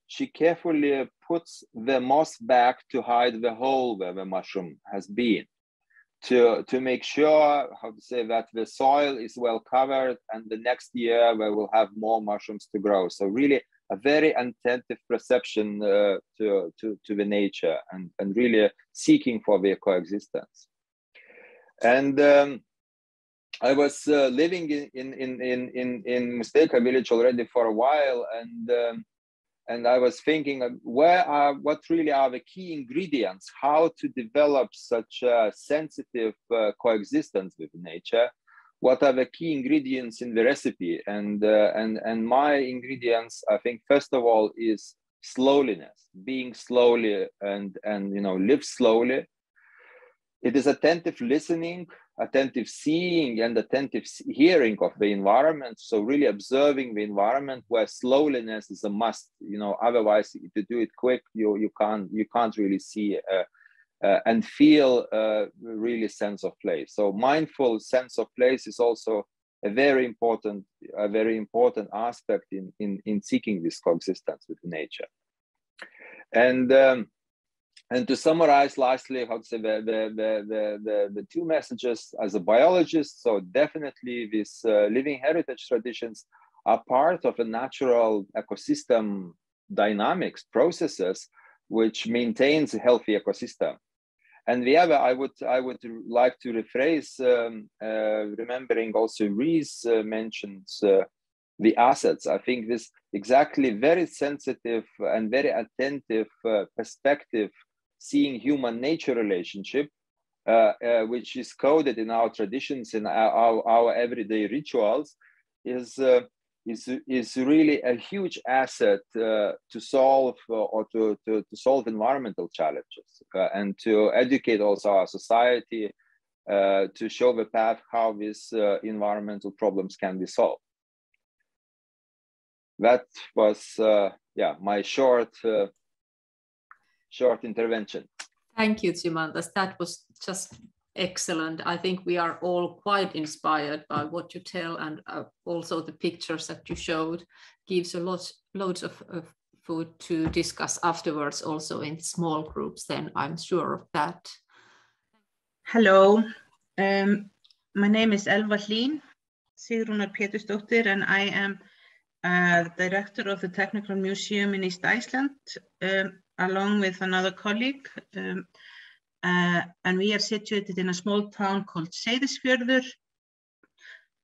she carefully puts the moss back to hide the hole where the mushroom has been, to make sure, how to say, that the soil is well covered, and the next year we will have more mushrooms to grow. So really a very attentive perception to the nature, and really seeking for their coexistence. And I was living in Musteika village already for a while, and I was thinking, what really are the key ingredients? How to develop such a sensitive coexistence with nature? What are the key ingredients in the recipe? And my ingredients, I think, first of all, is slowness, being slowly and you know, live slowly. It is attentive listening, attentive seeing and attentive hearing of the environment. So really observing the environment where slowness is a must, you know, otherwise if you do it quick, you can't really see and feel really sense of place. So mindful sense of place is also a very important aspect in seeking this coexistence with nature. And to summarize, lastly, how to say the two messages as a biologist. So definitely, these living heritage traditions are part of a natural ecosystem dynamics processes, which maintains a healthy ecosystem. And the other, I would like to rephrase, remembering also Rhys mentions the assets. I think this exactly very sensitive and very attentive perspective, seeing human nature relationship, which is coded in our traditions, in our everyday rituals, is really a huge asset to solve or to solve environmental challenges and to educate also our society to show the path how these environmental problems can be solved. That was my short intervention. Thank you, Simandus. That was just excellent. I think we are all quite inspired by what you tell, and also the pictures that you showed gives a loads of food to discuss afterwards, also in small groups then, I'm sure of that. Hello, my name is Elvadlin Sigrunar Pjotisdotir, and I am the director of the Technical Museum in East Iceland, along with another colleague. And we are situated in a small town called Seyðisfjörður,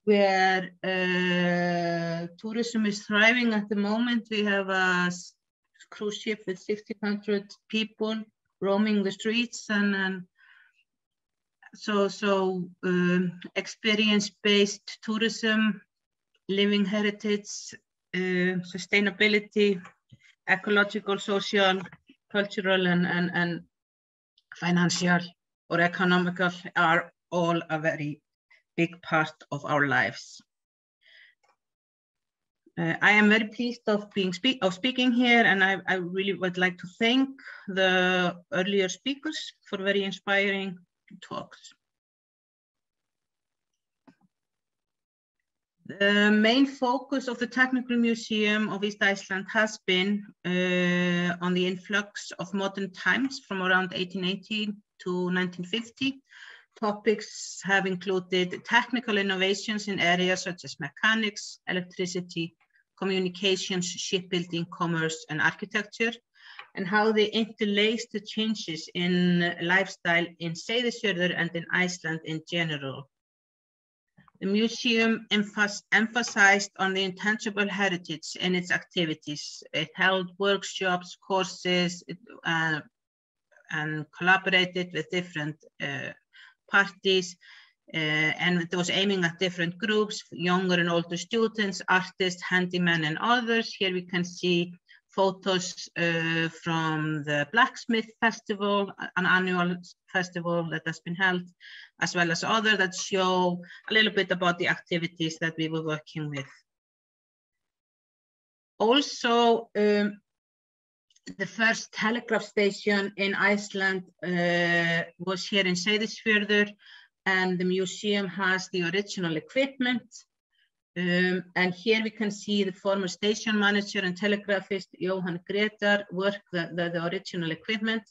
where tourism is thriving at the moment. We have a cruise ship with 1,600 people roaming the streets, and so experience-based tourism, living heritage, sustainability, ecological, social, cultural, and financial or economical are all a very big part of our lives. I am very pleased of speaking here, and I really would like to thank the earlier speakers for very inspiring talks. The main focus of the Technical Museum of East Iceland has been on the influx of modern times from around 1880 to 1950. Topics have included technical innovations in areas such as mechanics, electricity, communications, shipbuilding, commerce, and architecture, and how they interlace the changes in lifestyle in Seyðisfjörður and in Iceland in general. The museum emphasized on the intangible heritage in its activities. It held workshops, courses, and collaborated with different parties, and it was aiming at different groups, younger and older students, artists, handymen, and others. Here we can see photos from the Blacksmith Festival, an annual festival that has been held, as well as others that show a little bit about the activities that we were working with. Also, the first telegraph station in Iceland was here in Seyðisfjörður, and the museum has the original equipment. And here we can see the former station manager and telegraphist Johan Greter work the original equipment.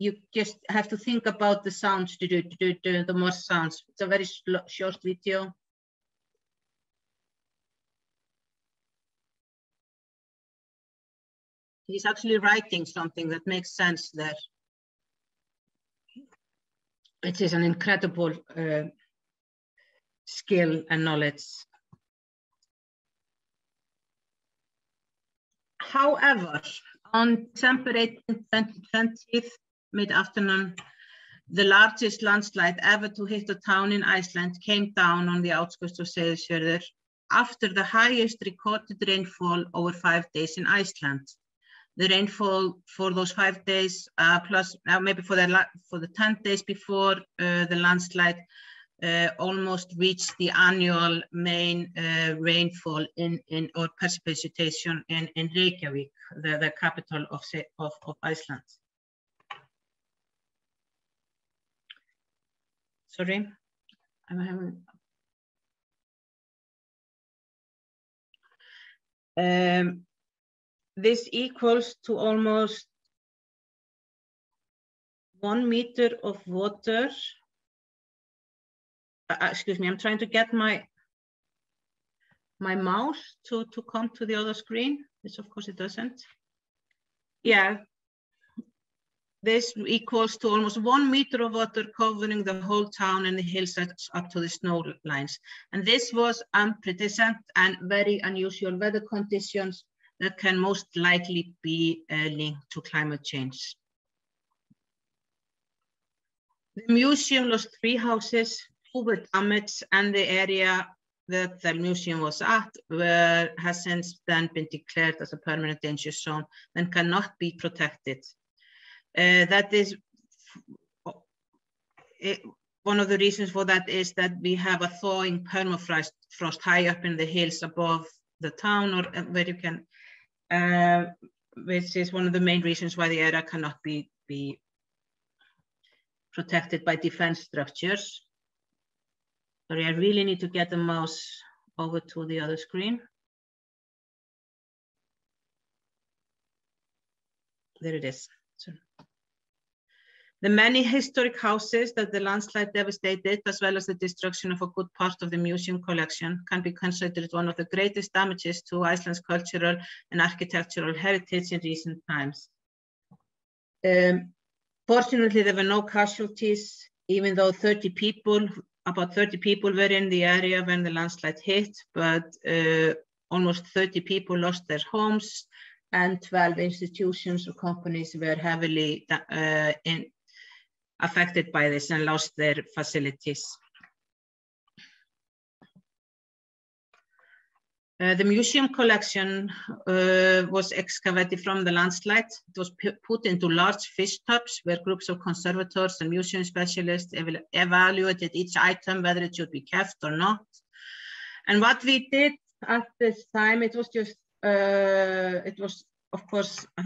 You just have to think about the sounds, the more sounds. It's a very short video. He's actually writing something that makes sense there. It is an incredible skill and knowledge. However, on December 18, 2020, mid-afternoon, the largest landslide ever to hit a town in Iceland came down on the outskirts of Seyðisfjörður after the highest recorded rainfall over 5 days in Iceland. the rainfall for those 5 days, plus now maybe for the 10 days before the landslide, almost reached the annual main rainfall or precipitation in Reykjavík, the capital of Iceland. Sorry, I'm having. This equals to almost 1 meter of water. Excuse me, I'm trying to get my mouse to come to the other screen, which of course it doesn't. Yeah, this equals to almost 1 meter of water covering the whole town and the hillsides up to the snow lines. And this was unprecedented and very unusual weather conditions that can most likely be linked to climate change. The museum lost 3 houses, 2 were damaged, and the area that the museum was at has since then been declared as a permanent danger zone and cannot be protected. That is one of the reasons for that is that we have a thawing permafrost high up in the hills above the town, or where you can, which is one of the main reasons why the area cannot be protected by defense structures. Sorry, I really need to get the mouse over to the other screen. There it is. Sorry. The many historic houses that the landslide devastated, as well as the destruction of a good part of the museum collection, can be considered one of the greatest damages to Iceland's cultural and architectural heritage in recent times. Fortunately, there were no casualties, even though about 30 people were in the area when the landslide hit, but almost 30 people lost their homes, and 12 institutions or companies were heavily affected by this and lost their facilities. The museum collection was excavated from the landslide. It was put into large fish tubs where groups of conservators and museum specialists evaluated each item, whether it should be kept or not. And what we did at this time, it was of course a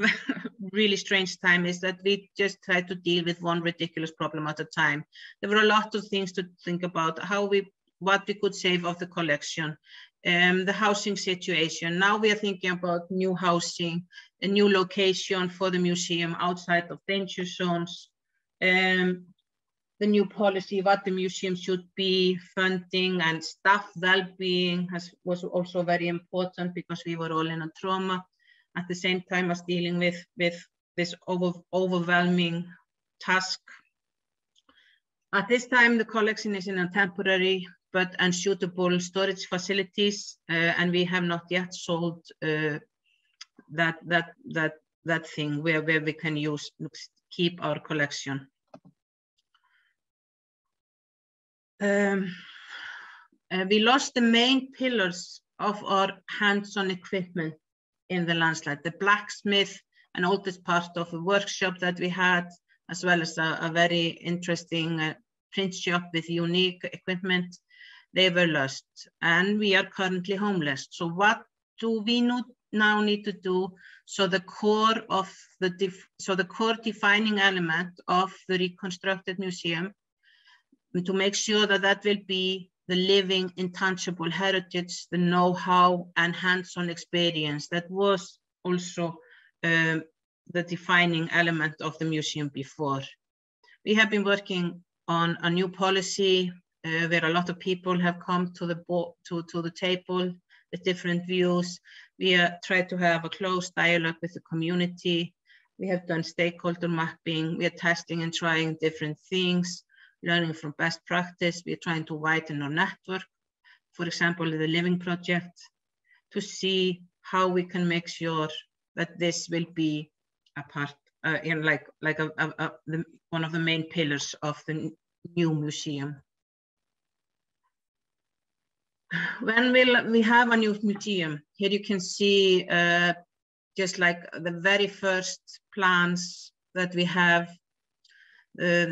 really strange time, is that we just tried to deal with one ridiculous problem at a time. There were a lot of things to think about, what we could save of the collection, the housing situation. Now we are thinking about new housing, a new location for the museum outside of danger zones, the new policy, what the museum should be, funding and staff well-being was also very important, because we were all in a trauma at the same time as dealing with this overwhelming task. At this time, the collection is in a temporary but unsuitable storage facilities, and we have not yet sold that thing where we can keep our collection. We lost the main pillars of our hands-on equipment in the landslide, the blacksmith, an oldest part of the workshop that we had, as well as a very interesting print shop with unique equipment. They were lost, and we are currently homeless. So what do we now need to do? So the core defining element of the reconstructed museum, to make sure that will be the living, intangible heritage, the know-how and hands-on experience that was also the defining element of the museum before. We have been working on a new policy where a lot of people have come to the table with different views. We try to have a close dialogue with the community. We have done stakeholder mapping. We are testing and trying different things, learning from best practice. We are trying to widen our network, for example, the Living Project, to see how we can make sure that this will be a part, one of the main pillars of the new museum. When will we have a new museum? Here you can see just like the very first plans that we have.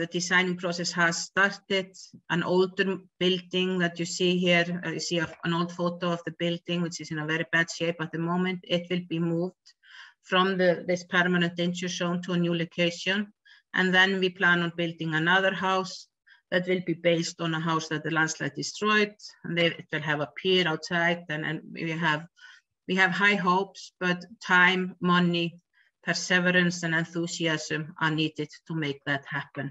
The designing process has started. An older building that you see here, you see an old photo of the building, which is in a very bad shape at the moment. It will be moved from this permanent danger zone to a new location. And then we plan on building another house that will be based on a house that the landslide destroyed. And it will have a pier outside. And we have high hopes, but time, money, perseverance and enthusiasm are needed to make that happen.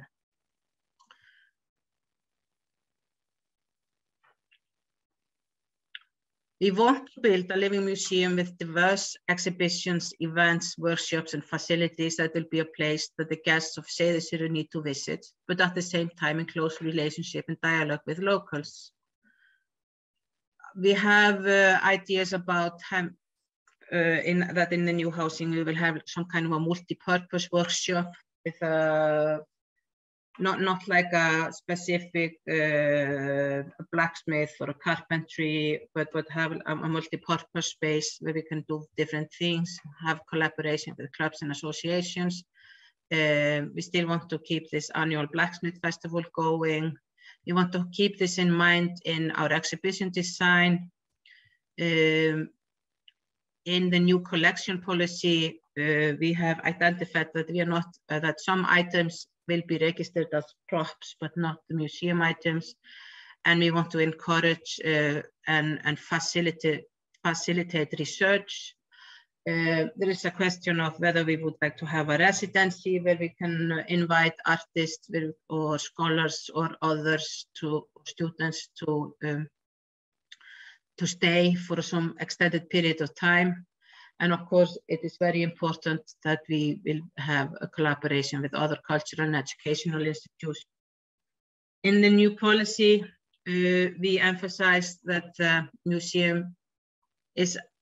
We want to build a living museum with diverse exhibitions, events, workshops, and facilities that will be a place that the guests of Seyðisfjörður need to visit, but at the same time in close relationship and dialogue with locals. We have ideas about in the new housing we will have some kind of a multi-purpose workshop with a not like a specific blacksmith or a carpentry, but have a multi-purpose space where we can do different things, have collaboration with clubs and associations. We still want to keep this annual blacksmith festival going. We want to keep this in mind in our exhibition design. In the new collection policy, we have identified that that some items will be registered as props, but not the museum items. And we want to encourage and facilitate research. There is a question of whether we would like to have a residency where we can invite artists or scholars or others to students to stay for some extended period of time. And of course, it is very important that we will have a collaboration with other cultural and educational institutions. In the new policy, we emphasize that the museum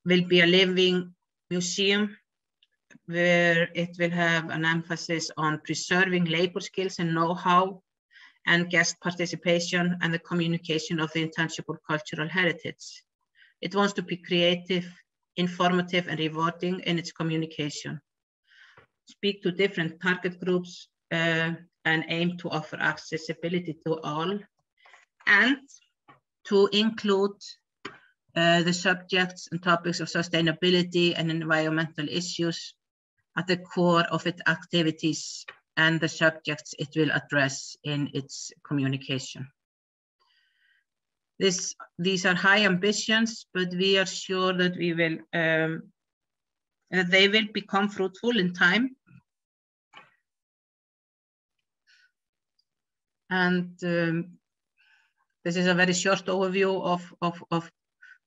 will be a living museum, where it will have an emphasis on preserving labor skills and know-how, and guest participation and the communication of the intangible cultural heritage. It wants to be creative, informative, and rewarding in its communication. Speak to different target groups and aim to offer accessibility to all, and to include the subjects and topics of sustainability and environmental issues at the core of its activities and the subjects it will address in its communication. These are high ambitions, but we are sure that we will, they will become fruitful in time. And this is a very short overview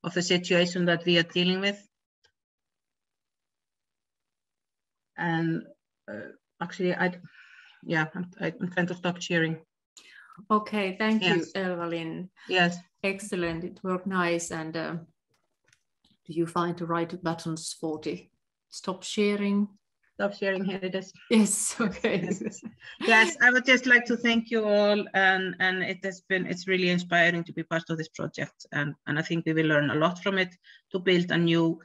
of the situation that we are dealing with. And actually, I'm trying to stop sharing. Okay, thank you, Elvadlin. Yes. Excellent, it worked nice. And do you find the right buttons for the stop sharing? Stop sharing, here it is. Yes, okay. Yes, yes, I would just like to thank you all. And it's really inspiring to be part of this project. And I think we will learn a lot from it to build a new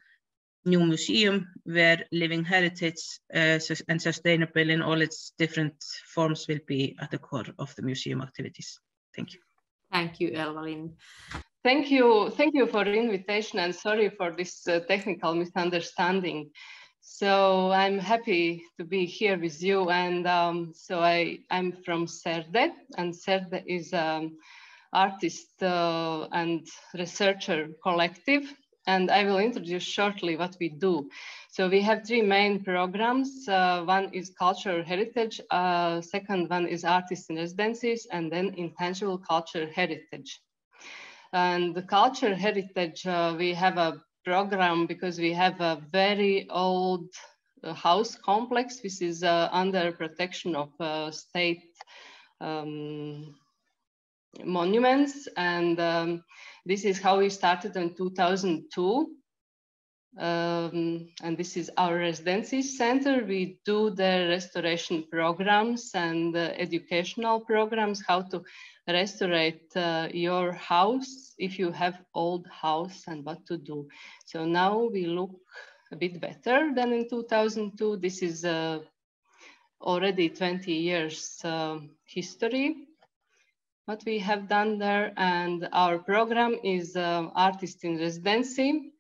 museum where living heritage and sustainable in all its different forms will be at the core of the museum activities. Thank you. Thank you, Elvadlin. Thank you for the invitation, and sorry for this technical misunderstanding. So I'm happy to be here with you, and so I'm from SERDE, and SERDE is artist and researcher collective. And I will introduce shortly what we do. So we have three main programs. One is cultural heritage. Second one is artists in residencies, and then intangible cultural heritage. And the cultural heritage, we have a program because we have a very old house complex, which is under protection of state monuments. And this is how we started in 2002. And this is our residency center. We do the restoration programs and educational programs, how to restaurate your house if you have old house and what to do. So now we look a bit better than in 2002. This is already 20 years history, what we have done there. And our program is artist in residency.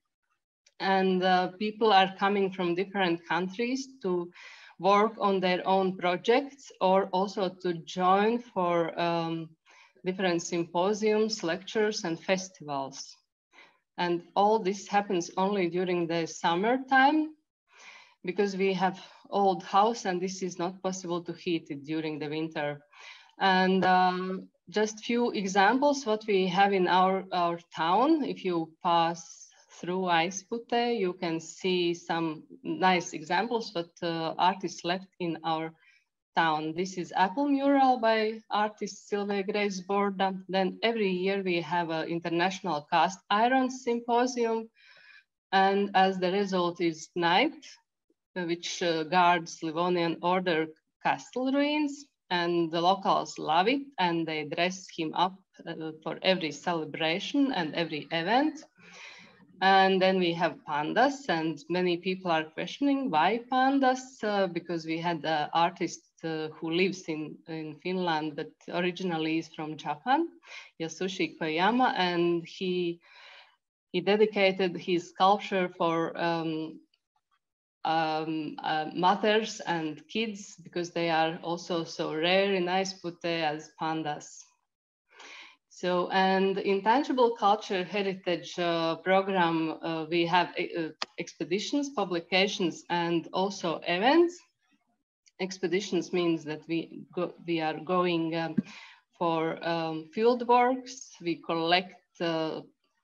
And people are coming from different countries to work on their own projects, or also to join for different symposiums, lectures, and festivals. And all this happens only during the summertime, because we have old house and this is not possible to heat it during the winter. And just few examples what we have in our town. If you pass through Aizpute, you can see some nice examples what artists left in our town. This is Apple mural by artist Silve Grace Borda. Then every year we have an international cast iron symposium. And as the result is night, which guards Livonian Order castle ruins, and the locals love it, and they dress him up for every celebration and every event. And then we have pandas, and many people are questioning why pandas, because we had an artist who lives in Finland, but originally is from Japan, Yasushi Koyama, and he dedicated his sculpture for mothers and kids, because they are also so rare in Aizpute as pandas. So, and Intangible Culture Heritage program, we have expeditions, publications, and also events. Expeditions means that we are going for field works. We collect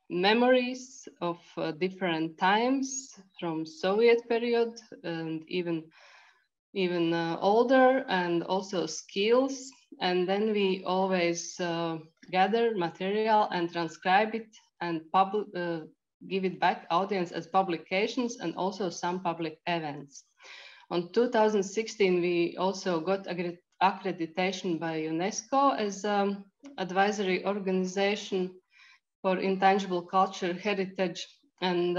memories of different times from Soviet period and even older, and also skills. And then we always gather material and transcribe it and give it back audience as publications, and also some public events. On 2016, we also got accreditation by UNESCO as advisory organization for intangible culture heritage. And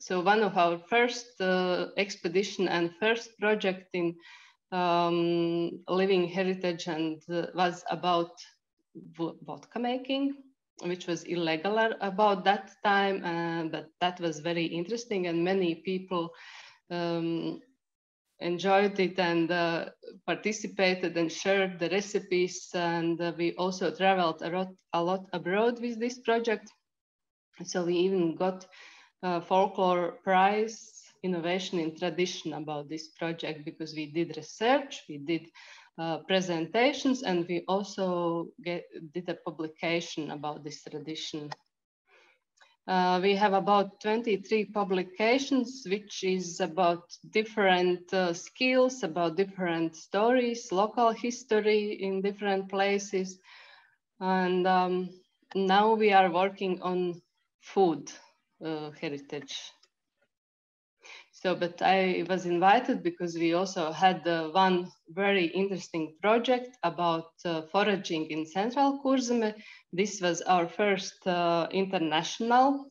so one of our first expedition and first project in living heritage and was about vodka making, which was illegal about that time, but that was very interesting, and many people enjoyed it and participated and shared the recipes. And we also traveled a lot abroad with this project. So we even got a folklore prize, innovation in tradition, about this project, because we did research, we did presentations, and we also did a publication about this tradition. We have about 23 publications, which is about different skills, about different stories, local history in different places. And now we are working on food heritage. So, but I was invited because we also had one very interesting project about foraging in central Kurzeme. This was our first international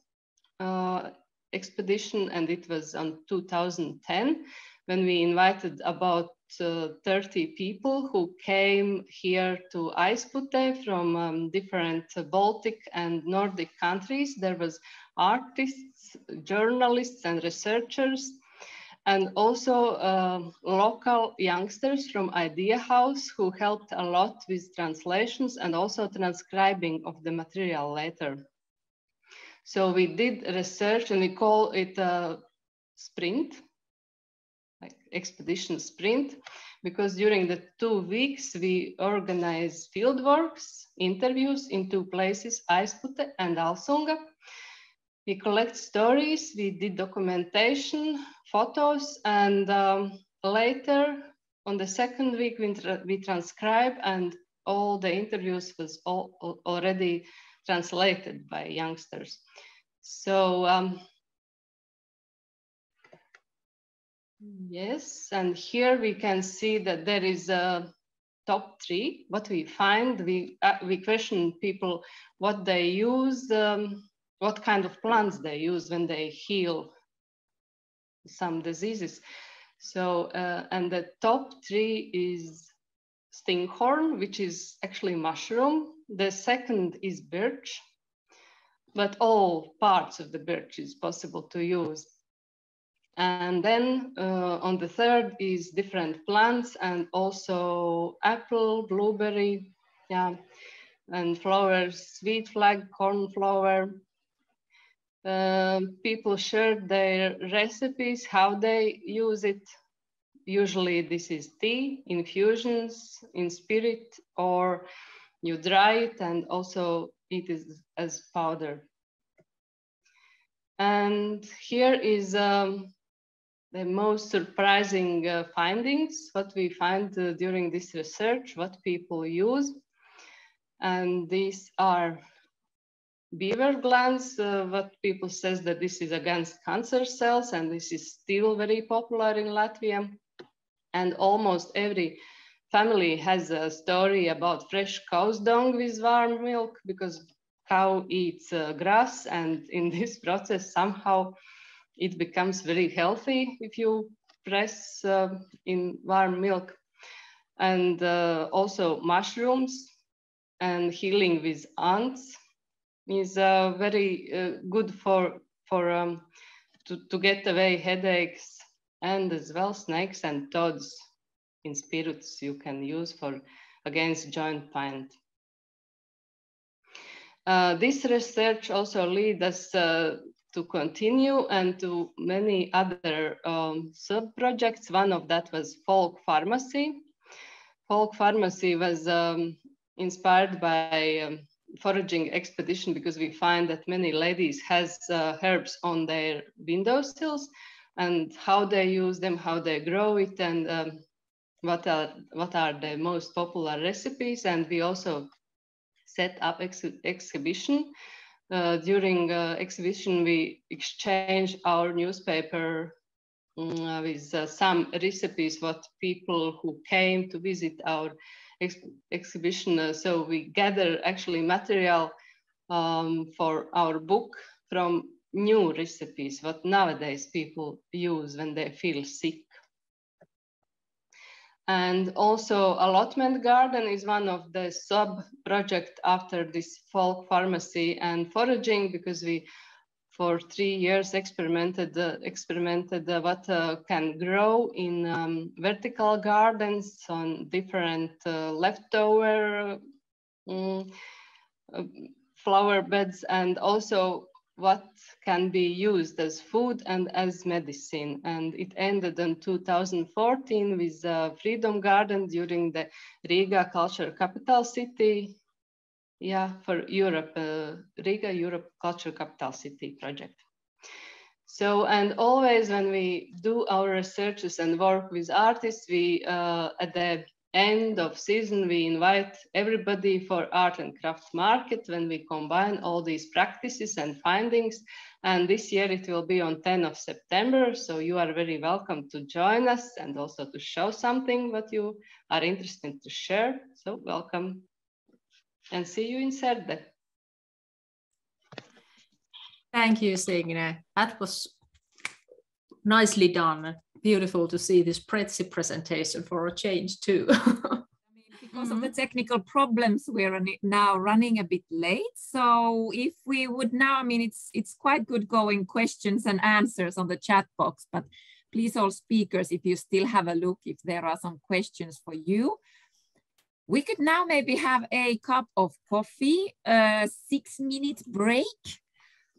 expedition, and it was on 2010, when we invited about 30 people who came here to Aizpute from different Baltic and Nordic countries. There was artists, journalists, and researchers, and also local youngsters from Idea House who helped a lot with translations and also transcribing of the material later. So we did research, and we call it a sprint, like expedition sprint, because during the 2 weeks we organize fieldworks, interviews in two places, Aizpute and Alsunga. We collect stories, we did documentation, photos, and later on the second week we transcribe, and all the interviews was already translated by youngsters. So yes, and here we can see that there is a top three. What we find, we question people what they use, what kind of plants they use when they heal some diseases. So, and the top three is stinghorn, which is actually mushroom. The second is birch, but all parts of the birch is possible to use. And then on the third is different plants, and also apple, blueberry, yeah, and flowers, sweet flag, cornflower. People shared their recipes, how they use it. Usually this is tea, infusions in spirit, or you dry it and also eat it as powder. And here is the most surprising findings, what we find during this research, what people use. And these are beaver glands, what people says that this is against cancer cells, and this is still very popular in Latvia. And almost every family has a story about fresh cow's dung with warm milk, because cow eats grass, and in this process somehow it becomes very healthy if you press in warm milk. And also mushrooms and healing with ants is very good to get away headaches, and as well snakes and toads in spirits you can use for against joint pain. This research also leads us to continue and to many other sub-projects. One of that was folk pharmacy. Folk pharmacy was inspired by foraging expedition, because we find that many ladies has herbs on their windowsills, and how they use them, how they grow it, and what are the most popular recipes. And we also set up exhibition. During exhibition, we exchange our newspaper with some recipes, what people who came to visit our exhibition. So we gather actually material for our book from new recipes, what nowadays people use when they feel sick. And also allotment garden is one of the sub-projects after this folk pharmacy and foraging, because we for 3 years experimented what can grow in vertical gardens on different leftover flower beds, and also what can be used as food and as medicine. And it ended in 2014 with Freedom Garden during the Riga Culture Capital City. Yeah, for Europe, Riga Europe Culture Capital City project. So, and always when we do our researches and work with artists, we at the end of season, we invite everybody for art and crafts market, when we combine all these practices and findings. And this year it will be on 10th of September. So you are very welcome to join us, and also to show something what you are interested to share. So welcome, and see you in SERDE. Thank you, Signe. That was nicely done. Beautiful to see this pretty presentation for a change too. Because of the technical problems, we're now running a bit late. So if we would now, I mean, it's quite good going questions and answers on the chat box, but please all speakers, if you still have a look, if there are some questions for you. We could now maybe have a cup of coffee, a 6-minute break.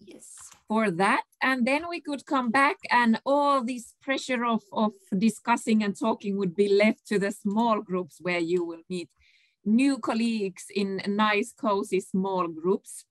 Yes, for that. And then we could come back, and all this pressure of discussing and talking would be left to the small groups, where you will meet new colleagues in nice, cozy small groups.